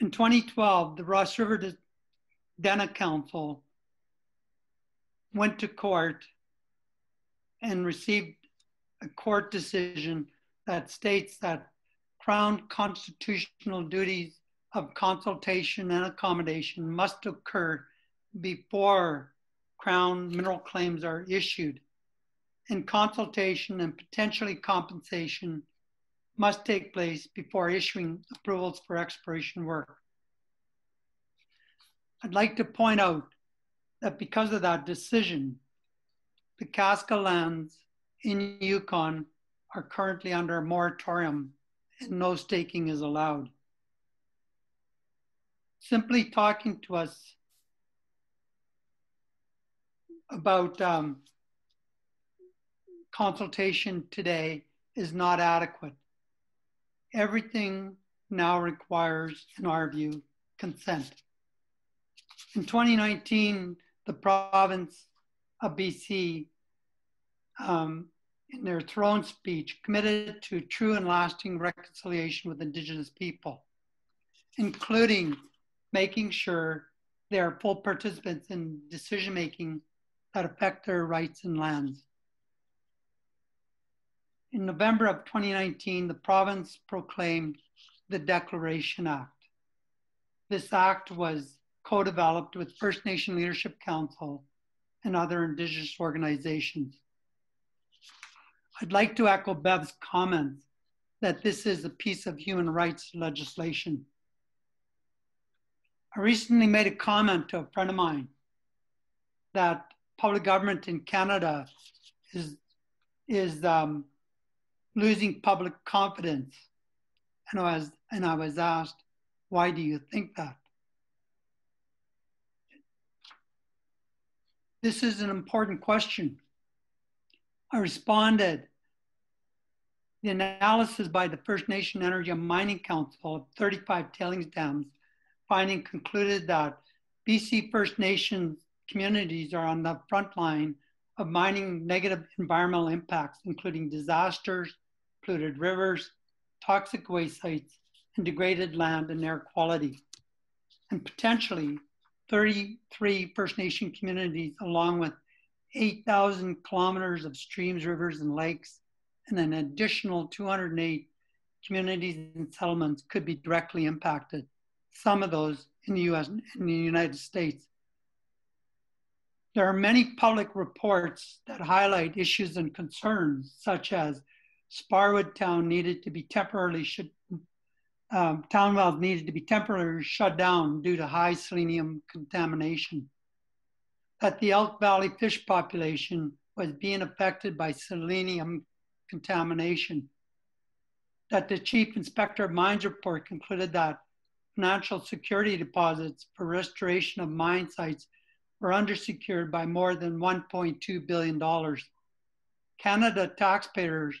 In 2012, the Ross River Dena Council went to court and received a court decision that states that Crown constitutional duties of consultation and accommodation must occur before Crown mineral claims are issued, and consultation and potentially compensation must take place before issuing approvals for exploration work. I'd like to point out that because of that decision, the Casca lands in Yukon are currently under a moratorium and no staking is allowed. Simply talking to us about consultation today is not adequate. Everything now requires, in our view, consent. In 2019, the province of BC, in their throne speech, committed to true and lasting reconciliation with Indigenous people, including making sure they are full participants in decision-making that affect their rights and lands. In November of 2019, the province proclaimed the Declaration Act. This act was co-developed with First Nation Leadership Council and other Indigenous organizations. I'd like to echo Bev's comments that this is a piece of human rights legislation. I recently made a comment to a friend of mine that public government in Canada is losing public confidence. And I was asked, why do you think that? This is an important question. I responded, the analysis by the First Nation Energy and Mining Council of 35 tailings dams finding concluded that BC First Nation communities are on the front line of mining negative environmental impacts, including disasters, polluted rivers, toxic waste sites, and degraded land and air quality. And potentially 33 First Nation communities, along with 8,000 kilometers of streams, rivers, and lakes, and an additional 208 communities and settlements could be directly impacted, some of those in the US and in the United States. There are many public reports that highlight issues and concerns, such as Sparwood Town needed to be town wells needed to be temporarily shut down due to high selenium contamination, that the Elk Valley fish population was being affected by selenium contamination, that the Chief Inspector of Mines report concluded that national security deposits for restoration of mine sites were undersecured by more than $1.2 billion. Canada taxpayers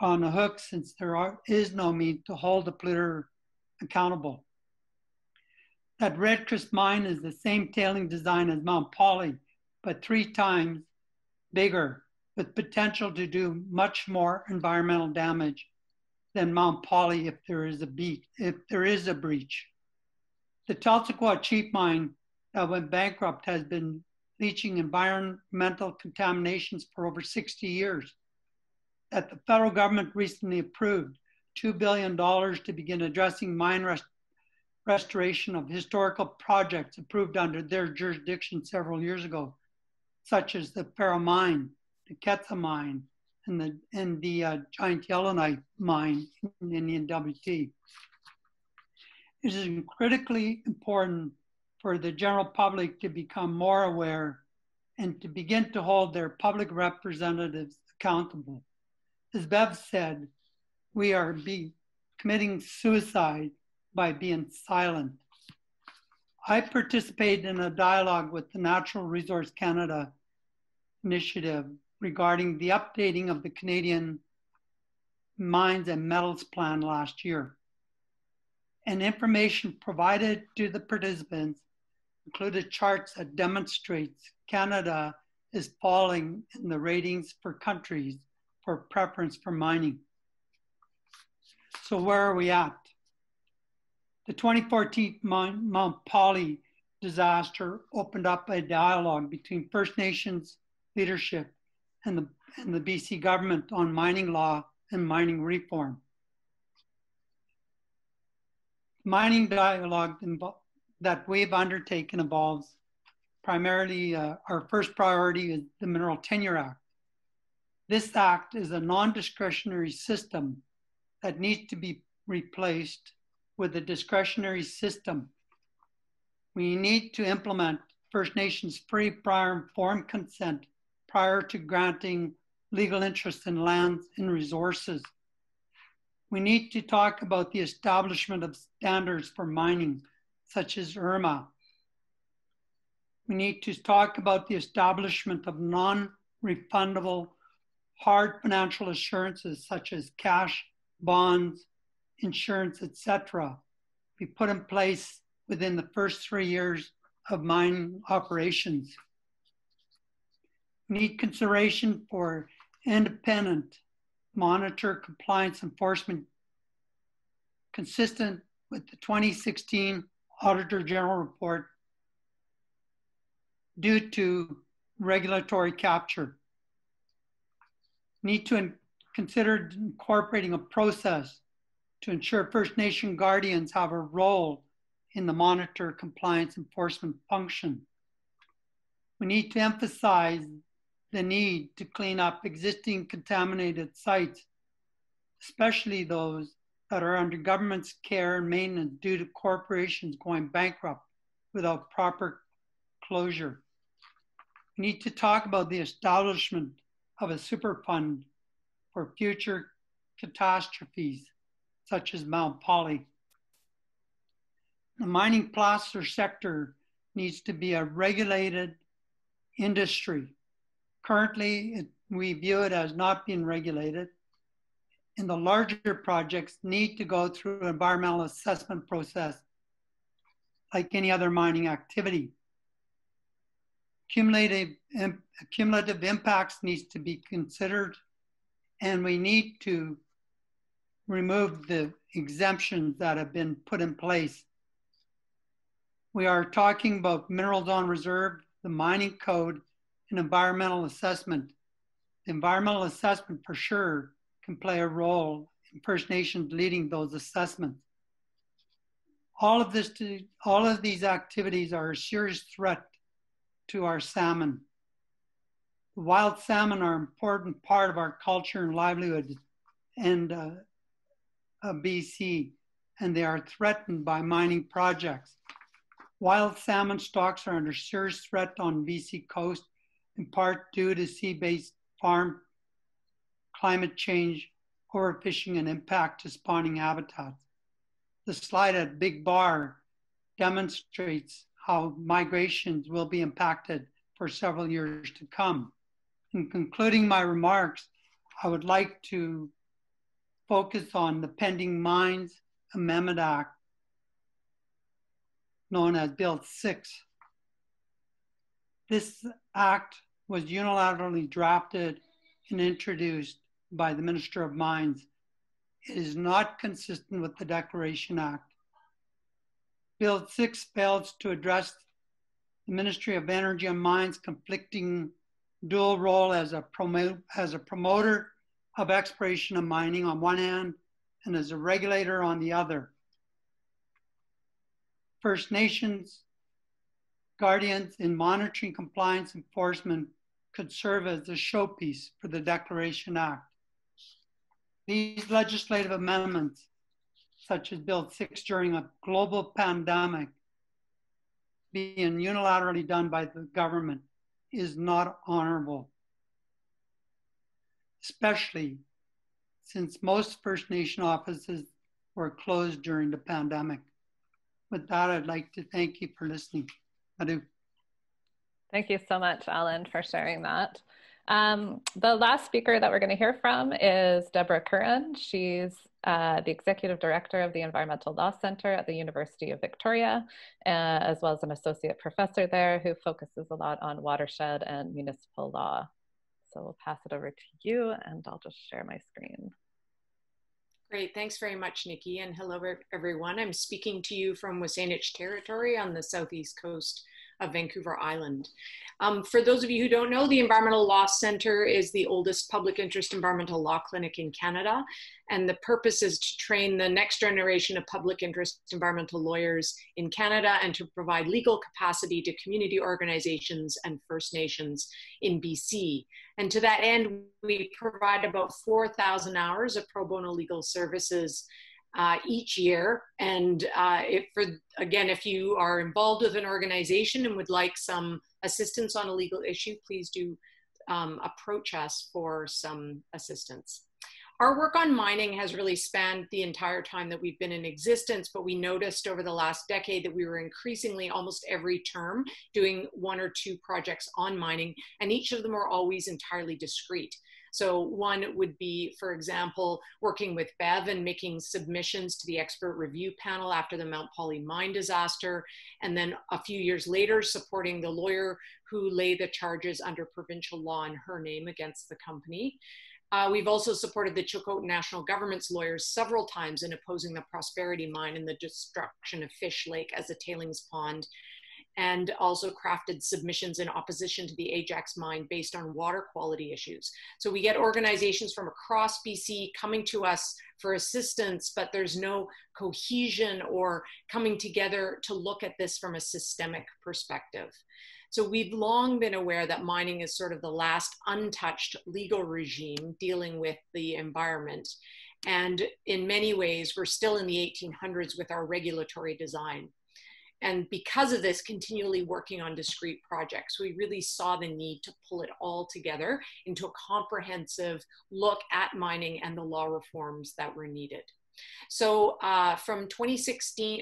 are on the hook since there is no means to hold the polluter accountable. That Red Chris mine is the same tailing design as Mount Polley, but 3 times bigger, with potential to do much more environmental damage than Mount Polley if there is a breach. The Tla-o-qui-aht cheap mine that went bankrupt has been leaching environmental contaminations for over 60 years. That the federal government recently approved $2 billion to begin addressing mine restoration of historical projects approved under their jurisdiction several years ago, such as the Faro Mine, the Quetsa Mine, and the Giant Yellowknife Mine in Indian WT. It is critically important for the general public to become more aware and to begin to hold their public representatives accountable. As Bev said, we are committing suicide by being silent. I participated in a dialogue with the Natural Resource Canada Initiative regarding the updating of the Canadian Mines and Metals Plan last year. And information provided to the participants included charts that demonstrates Canada is falling in the ratings for countries for preference for mining. So where are we at? The 2014 Mount Polley disaster opened up a dialogue between First Nations leadership and the BC government on mining law and mining reform. Mining dialogue that we've undertaken involves primarily our first priority is the Mineral Tenure Act. This act is a non-discretionary system that needs to be replaced with a discretionary system. We need to implement First Nations free, prior, informed consent prior to granting legal interest in lands and resources. We need to talk about the establishment of standards for mining, such as IRMA. We need to talk about the establishment of non-refundable hard financial assurances, such as cash, bonds, insurance, etc., be put in place within the first 3 years of mine operations. We need consideration for independent monitor compliance enforcement consistent with the 2016 Auditor General Report due to regulatory capture. We need to consider incorporating a process to ensure First Nation guardians have a role in the monitor compliance enforcement function. We need to emphasize the need to clean up existing contaminated sites, especially those that are under government's care and maintenance due to corporations going bankrupt without proper closure. We need to talk about the establishment of a superfund for future catastrophes, such as Mount Polley. The mining placer sector needs to be a regulated industry. Currently, we view it as not being regulated, and the larger projects need to go through an environmental assessment process like any other mining activity. Cumulative impacts needs to be considered, and we need to remove the exemptions that have been put in place. We are talking about minerals on reserve, the mining code, and environmental assessment. The environmental assessment for sure can play a role in First Nations leading those assessments. All of these activities are a serious threat to our salmon. The wild salmon are an important part of our culture and livelihood and BC, and they are threatened by mining projects. Wild salmon stocks are under serious threat on BC coast, in part due to sea-based farm, climate change, overfishing, and impact to spawning habitats. the slide at Big Bar demonstrates how migrations will be impacted for several years to come. In concluding my remarks, I would like to focus on the pending Mines Amendment Act, known as Bill 6. This act was unilaterally drafted and introduced by the Minister of Mines. It is not consistent with the Declaration Act. Bill 6 fails to address the Ministry of Energy and Mines' conflicting dual role as a promoter of exploration and mining on one hand and as a regulator on the other. First Nations guardians in monitoring compliance enforcement could serve as the showpiece for the Declaration Act. These legislative amendments, such as Bill 6 during a global pandemic, being unilaterally done by the government, is not honorable, especially since most First Nation offices were closed during the pandemic. With that, I'd like to thank you for listening. Madhu. Thank you so much, Alan, for sharing that. The last speaker that we're going to hear from is Deborah Curran. She's the Executive Director of the Environmental Law Center at the University of Victoria, as well as an Associate Professor there who focuses a lot on watershed and municipal law. So we'll pass it over to you, and I'll just share my screen. Great, thanks very much, Nikki, and hello everyone. I'm speaking to you from Wasanich Territory on the southeast coast of Vancouver Island. For those of you who don't know, the Environmental Law Center is the oldest public interest environmental law clinic in Canada, and the purpose is to train the next generation of public interest environmental lawyers in Canada and to provide legal capacity to community organizations and First Nations in BC. And to that end, we provide about 4,000 hours of pro bono legal services each year. And again, if you are involved with an organization and would like some assistance on a legal issue, please do approach us for some assistance. Our work on mining has really spanned the entire time that we've been in existence, but we noticed over the last decade that we were increasingly, almost every term, doing one or two projects on mining, and each of them are always entirely discrete. So one would be, for example, working with Bev and making submissions to the expert review panel after the Mount Polley mine disaster. And then a few years later, supporting the lawyer who laid the charges under provincial law in her name against the company. We've also supported the Chilcotin National Government's lawyers several times in opposing the Prosperity Mine and the destruction of Fish Lake as a tailings pond, and also crafted submissions in opposition to the Ajax mine based on water quality issues. So we get organizations from across BC coming to us for assistance, but there's no cohesion or coming together to look at this from a systemic perspective. So we've long been aware that mining is sort of the last untouched legal regime dealing with the environment. And in many ways, we're still in the 1800s with our regulatory design. And because of this, continually working on discrete projects, we really saw the need to pull it all together into a comprehensive look at mining and the law reforms that were needed. So from 2018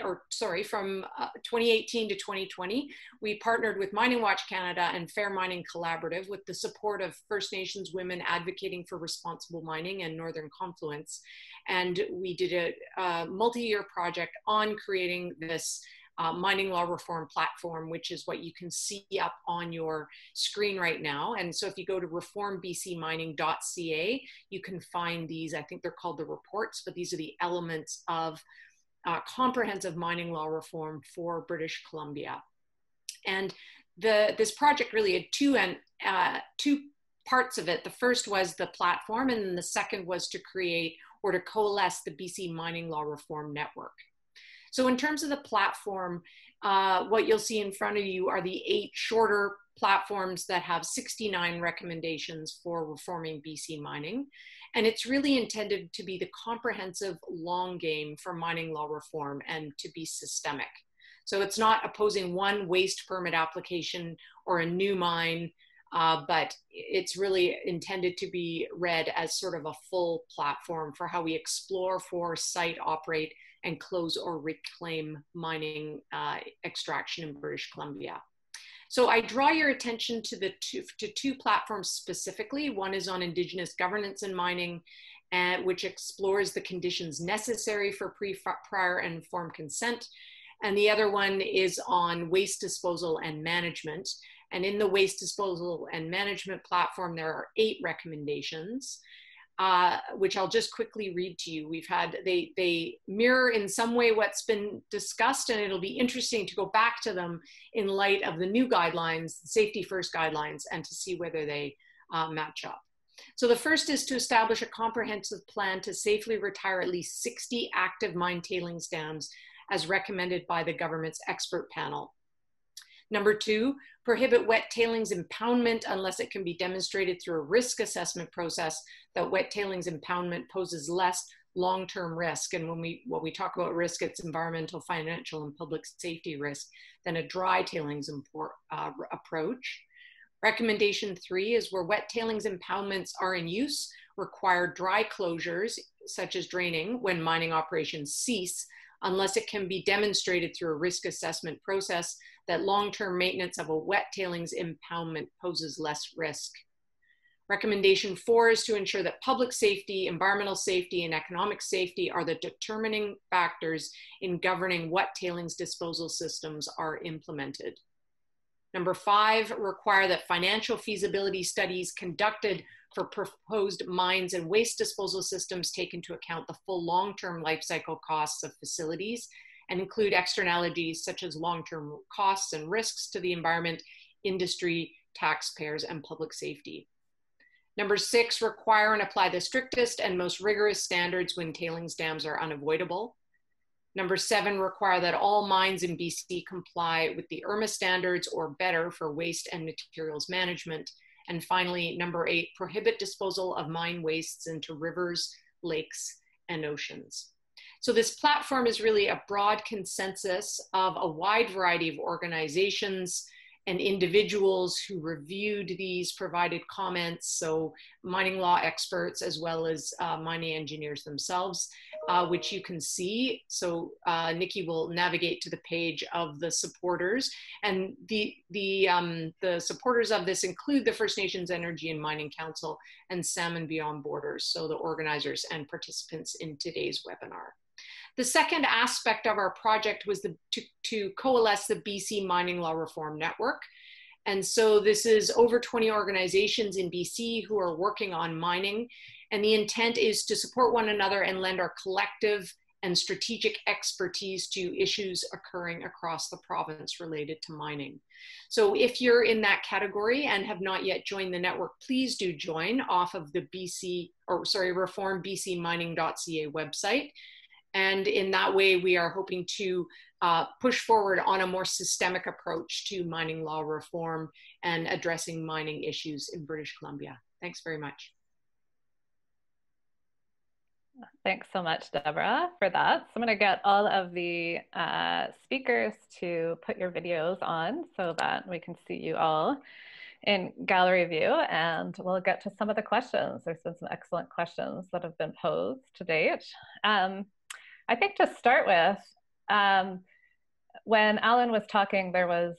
to 2020, we partnered with Mining Watch Canada and Fair Mining Collaborative with the support of First Nations Women Advocating for Responsible Mining and Northern Confluence. And we did a multi-year project on creating this mining law reform platform, which is what you can see up on your screen right now. And so if you go to reformbcmining.ca, you can find these, I think they're called the reports, but these are the elements of comprehensive mining law reform for British Columbia. And this project really had two parts of it. The first was the platform, and then the second was to create or to coalesce the BC Mining Law Reform Network. So in terms of the platform, what you'll see in front of you are the 8 shorter platforms that have 69 recommendations for reforming BC mining. And it's really intended to be the comprehensive long game for mining law reform and to be systemic. So it's not opposing one waste permit application or a new mine but it's really intended to be read as sort of a full platform for how we explore, force, site, operate, and close or reclaim mining extraction in British Columbia. So I draw your attention to two platforms specifically. One is on Indigenous governance in mining, which explores the conditions necessary for prior and informed consent. And the other one is on waste disposal and management. And in the waste disposal and management platform, there are 8 recommendations, which I'll just quickly read to you. We've had, they mirror in some way what's been discussed, and it'll be interesting to go back to them in light of the new guidelines, the Safety First guidelines, and to see whether they match up. So the first is to establish a comprehensive plan to safely retire at least 60 active mine tailings dams as recommended by the government's expert panel. Number 2, prohibit wet tailings impoundment unless it can be demonstrated through a risk assessment process that wet tailings impoundment poses less long-term risk. And when we talk about risk, it's environmental, financial, and public safety risk than a dry tailings approach. Recommendation 3 is where wet tailings impoundments are in use, require dry closures, such as draining, when mining operations cease, unless it can be demonstrated through a risk assessment process that long-term maintenance of a wet tailings impoundment poses less risk. Recommendation 4 is to ensure that public safety, environmental safety, and economic safety are the determining factors in governing what tailings disposal systems are implemented. Number 5, require that financial feasibility studies conducted for proposed mines and waste disposal systems take into account the full long-term life cycle costs of facilities and include externalities such as long-term costs and risks to the environment, industry, taxpayers, and public safety. Number 6, require and apply the strictest and most rigorous standards when tailings dams are unavoidable. Number 7, require that all mines in BC comply with the IRMA standards or better for waste and materials management. And finally, number 8, prohibit disposal of mine wastes into rivers, lakes, and oceans. So this platform is really a broad consensus of a wide variety of organizations and individuals who reviewed these, provided comments, so mining law experts as well as mining engineers themselves, which you can see. So Nikki will navigate to the page of the supporters, and the supporters of this include the First Nations Energy and Mining Council and Salmon Beyond Borders, so the organizers and participants in today's webinar. The second aspect of our project was to coalesce the BC Mining Law Reform Network. And so this is over 20 organizations in BC who are working on mining. And the intent is to support one another and lend our collective and strategic expertise to issues occurring across the province related to mining. So if you're in that category and have not yet joined the network, please do join off of the reformbcmining.ca website. And in that way, we are hoping to push forward on a more systemic approach to mining law reform and addressing mining issues in British Columbia. Thanks very much. Thanks so much, Deborah, for that. So I'm going to get all of the speakers to put your videos on so that we can see you all in gallery view, and we'll get to some of the questions. There's been some excellent questions that have been posed to date. I think to start with, when Alan was talking, there was,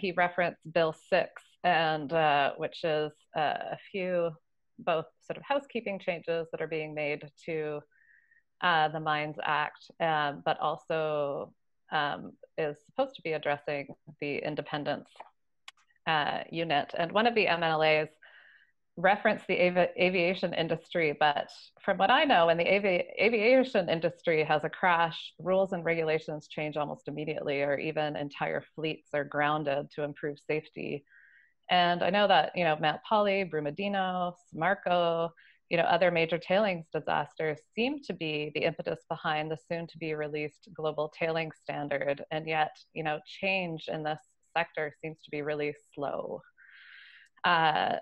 he referenced Bill 6, and which is a few, both sort of housekeeping changes that are being made to the Mines Act, but also is supposed to be addressing the independence unit. And one of the MLAs reference the aviation industry, but from what I know, when the aviation industry has a crash, rules and regulations change almost immediately, or even entire fleets are grounded to improve safety. And I know that, you know, Mount Polley, Brumadinho, Samarco, you know, other major tailings disasters seem to be the impetus behind the soon-to-be released global tailings standard, and yet, you know, change in this sector seems to be really slow. to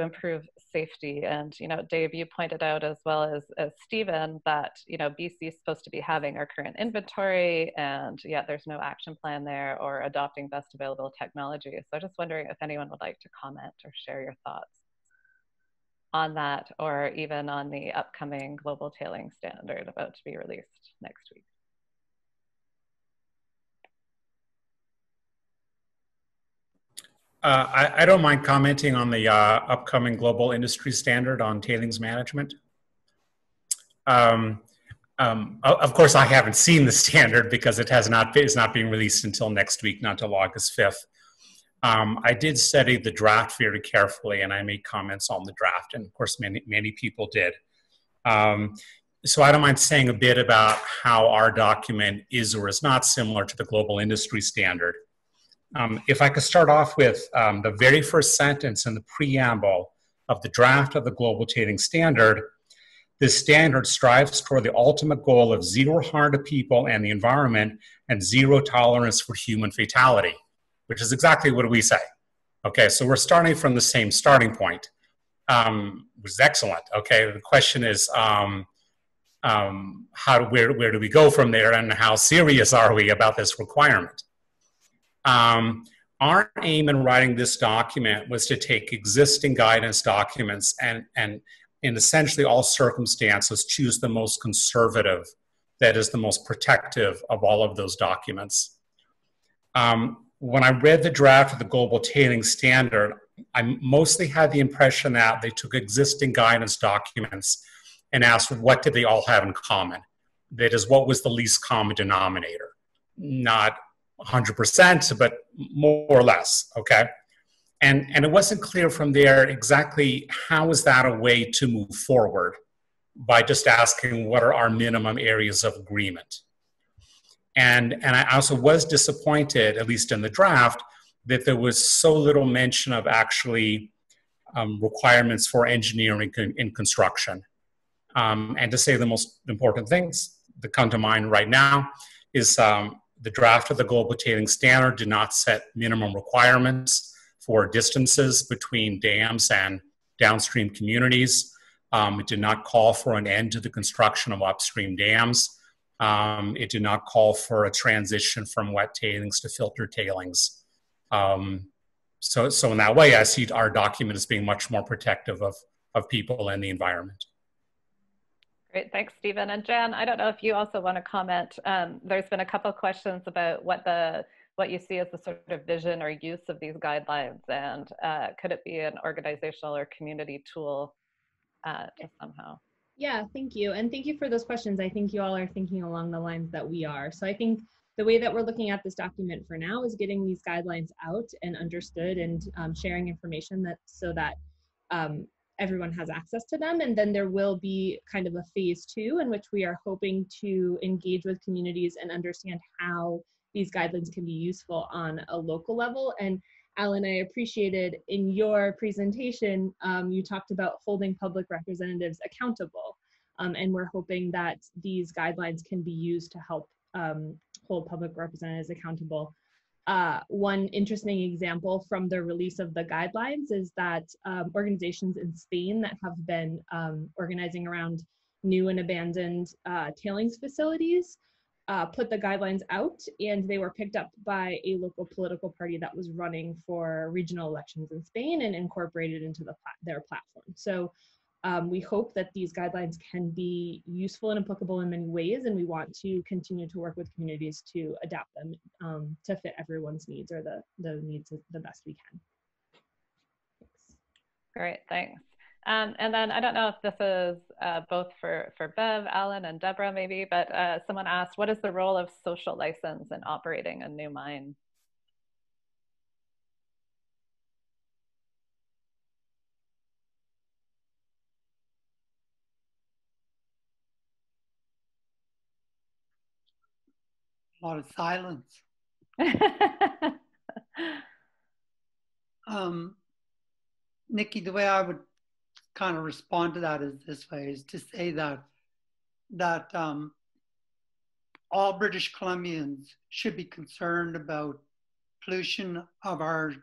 improve safety. And, you know, Dave, you pointed out as well as Steven that, you know, BC is supposed to be having our current inventory, and yet there's no action plan there or adopting best available technology. So just wondering if anyone would like to comment or share your thoughts on that, or even on the upcoming global tailing standard about to be released next week. I don't mind commenting on the upcoming global industry standard on tailings management. Of course, I haven't seen the standard because it has not been, it's not being released until next week, not until August 5th. I did study the draft very carefully, and I made comments on the draft, and of course, many people did. So I don't mind saying a bit about how our document is or is not similar to the global industry standard. If I could start off with the very first sentence in the preamble of the draft of the Global Tailing Standard. This standard strives toward the ultimate goal of zero harm to people and the environment and zero tolerance for human fatality, which is exactly what we say. Okay, so we're starting from the same starting point, which is excellent. Okay, the question is, where do we go from there, and how serious are we about this requirement? Our aim in writing this document was to take existing guidance documents and in essentially all circumstances, choose the most conservative, that is the most protective of all of those documents. When I read the draft of the Global Tailings Standard, I mostly had the impression that they took existing guidance documents and asked what did they all have in common? That is, what was the least common denominator? Not 100%, but more or less, okay? And it wasn't clear from there exactly how is that a way to move forward by just asking what are our minimum areas of agreement. And I also was disappointed, at least in the draft, that there was so little mention of actually requirements for engineering in construction. And to say the most important things that come to mind right now is the draft of the Global Tailing Standard did not set minimum requirements for distances between dams and downstream communities. It did not call for an end to the construction of upstream dams. It did not call for a transition from wet tailings to filter tailings. So in that way, I see our document as being much more protective of people and the environment. Great, thanks, Steven. And Jan, I don't know if you also want to comment. There's been a couple of questions about what you see as the sort of vision or use of these guidelines, and could it be an organizational or community tool to somehow? Yeah, thank you. And thank you for those questions. I think you all are thinking along the lines that we are. So I think the way that we're looking at this document for now is getting these guidelines out and understood, and sharing information that so that everyone has access to them. And then there will be kind of a phase 2 in which we are hoping to engage with communities and understand how these guidelines can be useful on a local level. And Alan, I appreciated in your presentation, you talked about holding public representatives accountable. And we're hoping that these guidelines can be used to help hold public representatives accountable. One interesting example from the release of the guidelines is that organizations in Spain that have been organizing around new and abandoned tailings facilities put the guidelines out, and they were picked up by a local political party that was running for regional elections in Spain and incorporated into their platform. So we hope that these guidelines can be useful and applicable in many ways, and we want to continue to work with communities to adapt them to fit everyone's needs, or the needs the best we can. Thanks. Great, thanks. And then I don't know if this is both for Bev, Alan, and Deborah maybe, but someone asked, what is the role of social license in operating a new mine? A lot of silence. Nikki, the way I would kind of respond to that is this way, is to say that all British Columbians should be concerned about pollution of our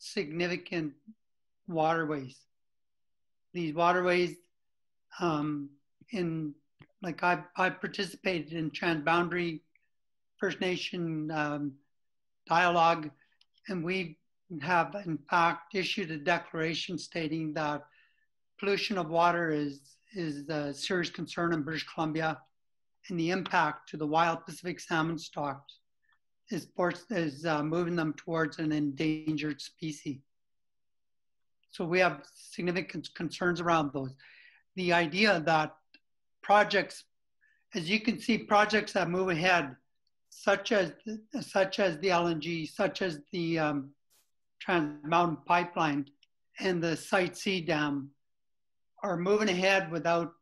significant waterways. These waterways I participated in transboundary First Nation dialogue, and we have in fact issued a declaration stating that pollution of water is a serious concern in British Columbia, and the impact to the wild Pacific salmon stocks is moving them towards an endangered species. So we have significant concerns around those. The idea that projects, as you can see, projects that move ahead, such as the LNG, such as the Trans Mountain Pipeline and the Site C Dam, are moving ahead without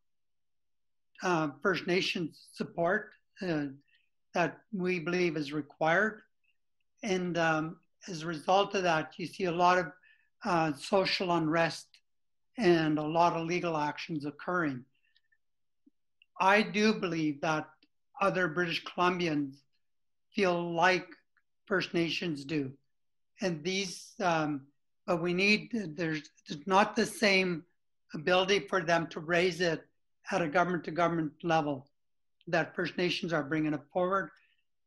First Nations support that we believe is required. And as a result of that, you see a lot of social unrest and a lot of legal actions occurring. I do believe that other British Columbians feel like First Nations do. And these, but we need, there's not the same ability for them to raise it at a government to government level that First Nations are bringing it forward.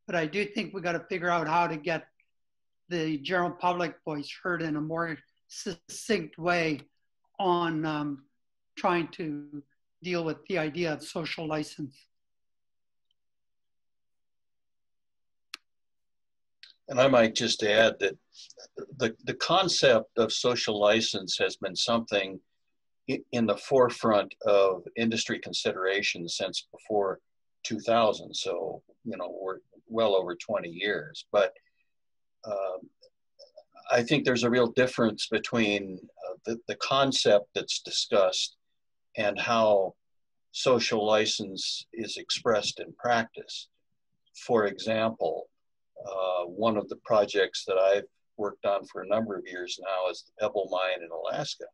But I do think we got to figure out how to get the general public voice heard in a more succinct way on trying to deal with the idea of social license. And I might just add that the concept of social license has been something in the forefront of industry consideration since before 2000. So, you know, we're well over 20 years. But I think there's a real difference between the concept that's discussed and how social license is expressed in practice. For example, one of the projects that I've worked on for a number of years now is the Pebble Mine in Alaska.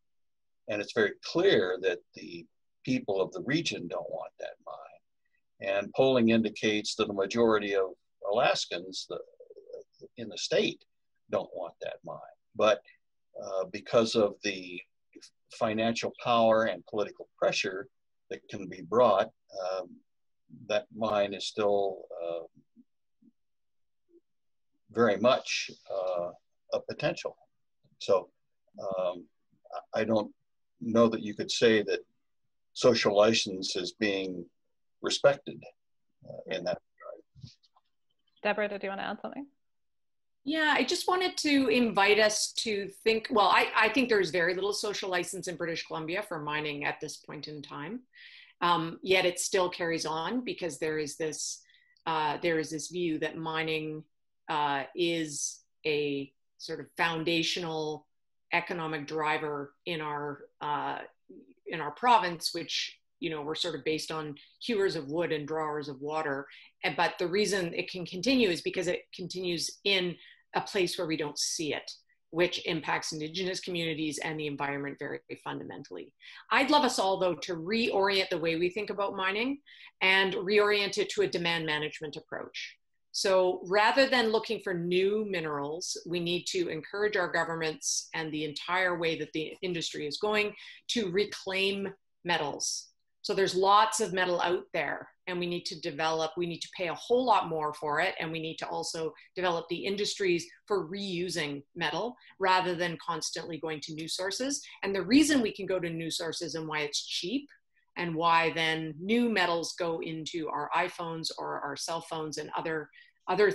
And it's very clear that the people of the region don't want that mine. And polling indicates that the majority of Alaskans in the state don't want that mine. But because of the financial power and political pressure that can be brought, that mine is still very much a potential. So I don't know that you could say that social license is being respected in that regard. Deborah, did you want to add something? Yeah, I just wanted to invite us to think, well, I think there's very little social license in British Columbia for mining at this point in time, yet it still carries on because there is this view that mining is a sort of foundational economic driver in our province, which, you know, we're sort of based on hewers of wood and drawers of water. But the reason it can continue is because it continues in a place where we don't see it, which impacts Indigenous communities and the environment very fundamentally. I'd love us all, though, to reorient the way we think about mining and reorient it to a demand management approach. So rather than looking for new minerals, we need to encourage our governments and the entire way that the industry is going to reclaim metals. So there's lots of metal out there, and we need to develop, we need to pay a whole lot more for it, and we need to also develop the industries for reusing metal rather than constantly going to new sources. And the reason we can go to new sources and why it's cheap and why then new metals go into our iPhones or our cell phones and other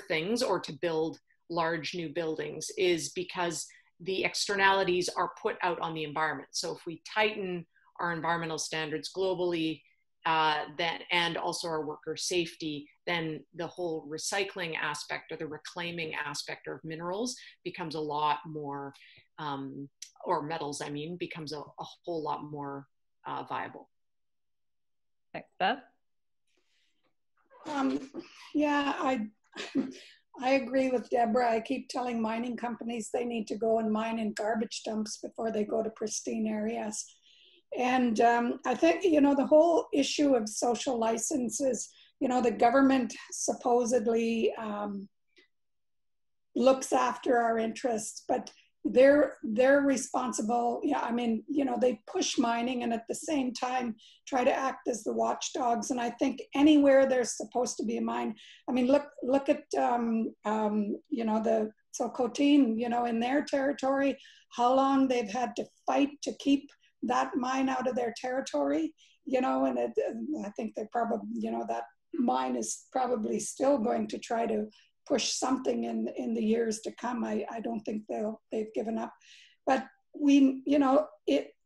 things, or to build large new buildings, is because the externalities are put out on the environment. So if we tighten our environmental standards globally, and also our worker safety, then the whole recycling aspect or the reclaiming aspect of minerals becomes a lot more, or metals, I mean, becomes a whole lot more viable. Thanks, Bev. Yeah, I agree with Deborah. I keep telling mining companies they need to go and mine in garbage dumps before they go to pristine areas. And I think, you know, the whole issue of social licenses, you know, the government supposedly looks after our interests, but they're responsible. Yeah, I mean, you know, they push mining and at the same time try to act as the watchdogs. And I think anywhere there's supposed to be a mine, I mean, look at you know, so Coteen, you know, in their territory, how long they've had to fight to keep that mine out of their territory, you know, and I think they probably, you know, that mine is probably still going to try to push something in the years to come. I don't think they've given up. But we, you know,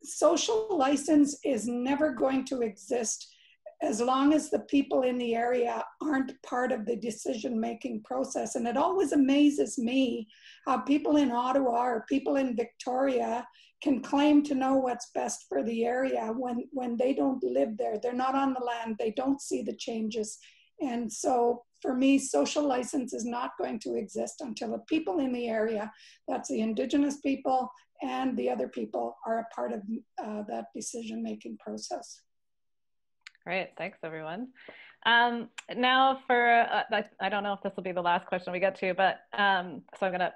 social license is never going to exist as long as the people in the area aren't part of the decision-making process. And it always amazes me how people in Ottawa or people in Victoria can claim to know what's best for the area when they don't live there. They're not on the land, they don't see the changes. And so for me, social license is not going to exist until the people in the area, that's the Indigenous people and the other people, are a part of that decision-making process. Great, thanks everyone. Now for, I don't know if this will be the last question we get to, but so I'm gonna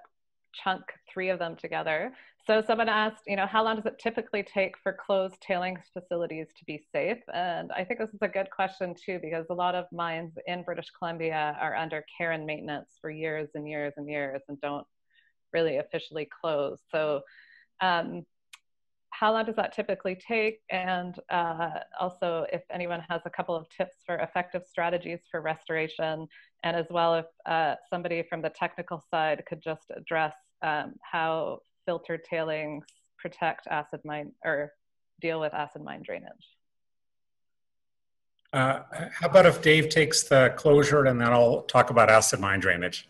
chunk three of them together. So someone asked, you know, how long does it typically take for closed tailings facilities to be safe? And I think this is a good question too, because a lot of mines in British Columbia are under care and maintenance for years and years and years and don't really officially close. So how long does that typically take? And also if anyone has a couple of tips for effective strategies for restoration, and as well if somebody from the technical side could just address how filtered tailings protect acid mine or deal with acid mine drainage. How about if Dave takes the closure and then I'll talk about acid mine drainage.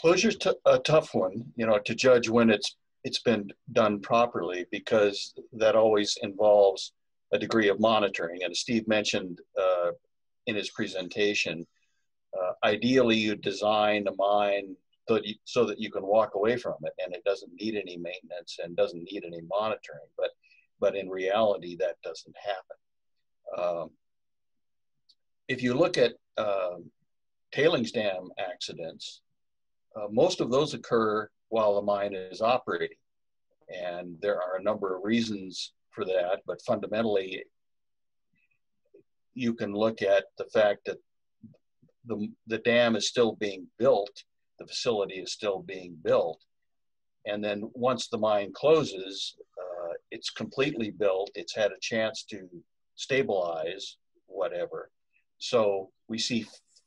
Closure's a tough one, you know, to judge when it's been done properly, because that always involves a degree of monitoring. And as Steve mentioned in his presentation, ideally you design a mine so that you can walk away from it and it doesn't need any maintenance and doesn't need any monitoring. But in reality, that doesn't happen. If you look at tailings dam accidents, most of those occur while the mine is operating. And there are a number of reasons for that, but fundamentally, you can look at the fact that the dam is still being built, the facility is still being built. And then once the mine closes, it's completely built, it's had a chance to stabilize, whatever. So we see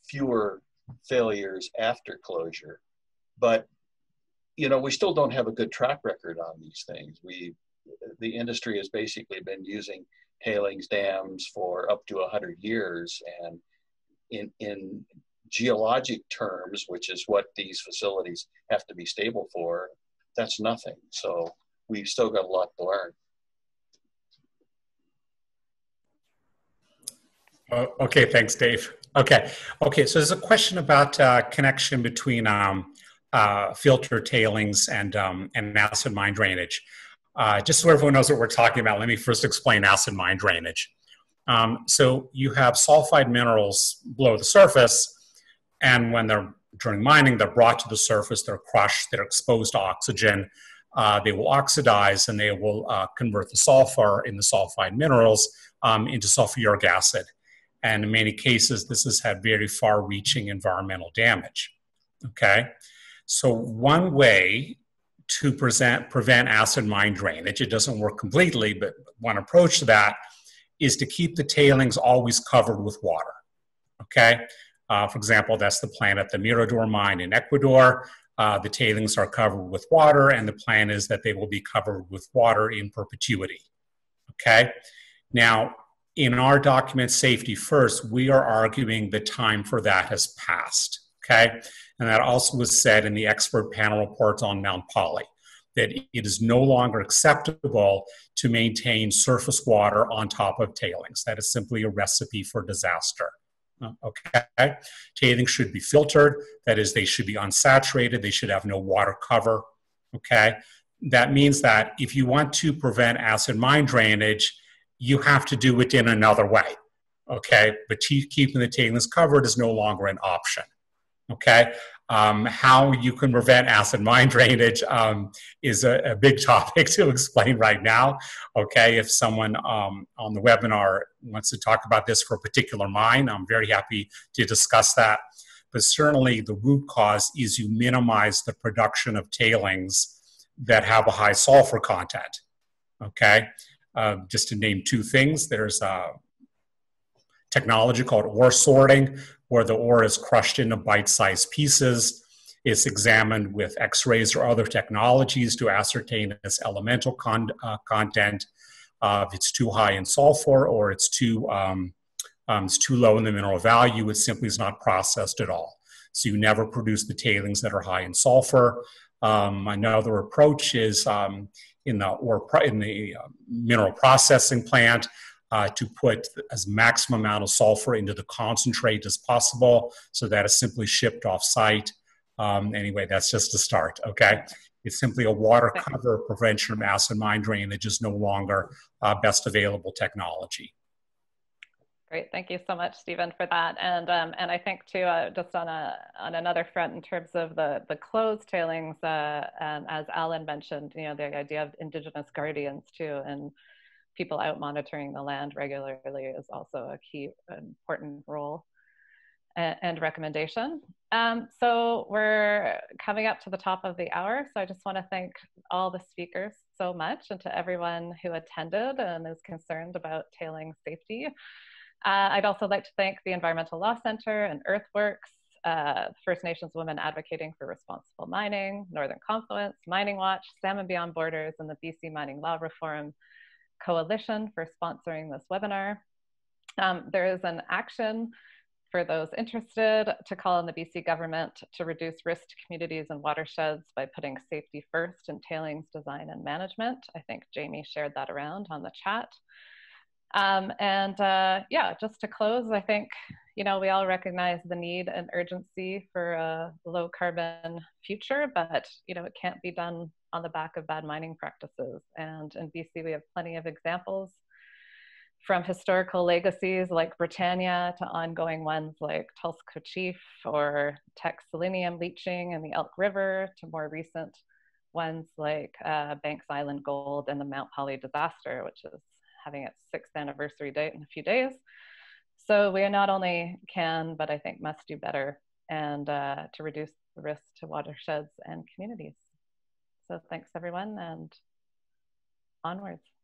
fewer failures after closure. But, you know, we still don't have a good track record on these things. The industry has basically been using tailings dams for up to 100 years. And in geologic terms, which is what these facilities have to be stable for, that's nothing. So we've still got a lot to learn. Okay, thanks, Dave. Okay, so there's a question about connection between filter tailings and acid mine drainage. Just so everyone knows what we're talking about, let me first explain acid mine drainage. So you have sulfide minerals below the surface, and when during mining, they're brought to the surface, they're crushed, they're exposed to oxygen, they will oxidize, and they will convert the sulfur in the sulfide minerals into sulfuric acid. And in many cases, this has had very far-reaching environmental damage, okay? So one way to prevent acid mine drainage, it doesn't work completely, but one approach to that is to keep the tailings always covered with water, okay? For example, that's the plan at the Mirador mine in Ecuador. The tailings are covered with water, and the plan is that they will be covered with water in perpetuity, okay? Now, in our document, Safety First, we are arguing the time for that has passed, okay? And that also was said in the expert panel reports on Mount Polley, that it is no longer acceptable to maintain surface water on top of tailings. That is simply a recipe for disaster, okay? Tailings should be filtered. That is, they should be unsaturated. They should have no water cover, okay? That means that if you want to prevent acid mine drainage, you have to do it in another way, okay? But keeping the tailings covered is no longer an option, okay? How you can prevent acid mine drainage is a big topic to explain right now, okay? If someone on the webinar wants to talk about this for a particular mine, I'm very happy to discuss that. But certainly the root cause is you minimize the production of tailings that have a high sulfur content, okay? Just to name two things, there's a technology called ore sorting, where the ore is crushed into bite-sized pieces. It's examined with x-rays or other technologies to ascertain its elemental content. If it's too high in sulfur or it's too low in the mineral value, it simply is not processed at all. So you never produce the tailings that are high in sulfur. Another approach is in the mineral processing plant, to put as maximum amount of sulfur into the concentrate as possible, so that is simply shipped off-site. Anyway, that's just a start, okay? It's simply a water cover prevention of acid mine drainage is no longer best available technology. Great, thank you so much, Steven, for that. And I think too, just on another front, in terms of the closed tailings, as Alan mentioned, you know, the idea of Indigenous guardians too, and people out monitoring the land regularly is also a key important role and recommendation. So we're coming up to the top of the hour. So I just want to thank all the speakers so much, and to everyone who attended and is concerned about tailings safety. I'd also like to thank the Environmental Law Center and Earthworks, First Nations Women Advocating for Responsible Mining, Northern Confluence, Mining Watch, Salmon Beyond Borders, and the BC Mining Law Reform Coalition for sponsoring this webinar. There is an action for those interested to call on the BC government to reduce risk to communities and watersheds by putting safety first in tailings design and management. I think Jamie shared that around on the chat. Yeah, just to close, I think, you know, we all recognize the need and urgency for a low carbon future, but, you know, it can't be done on the back of bad mining practices. And in BC, we have plenty of examples, from historical legacies like Britannia to ongoing ones like Tahltan or Teck selenium leaching in the Elk River, to more recent ones like Banks Island Gold and the Mount Polley disaster, which is having its 6th anniversary date in a few days. So we not only can, but I think must do better, and to reduce the risk to watersheds and communities. So thanks everyone, and onwards.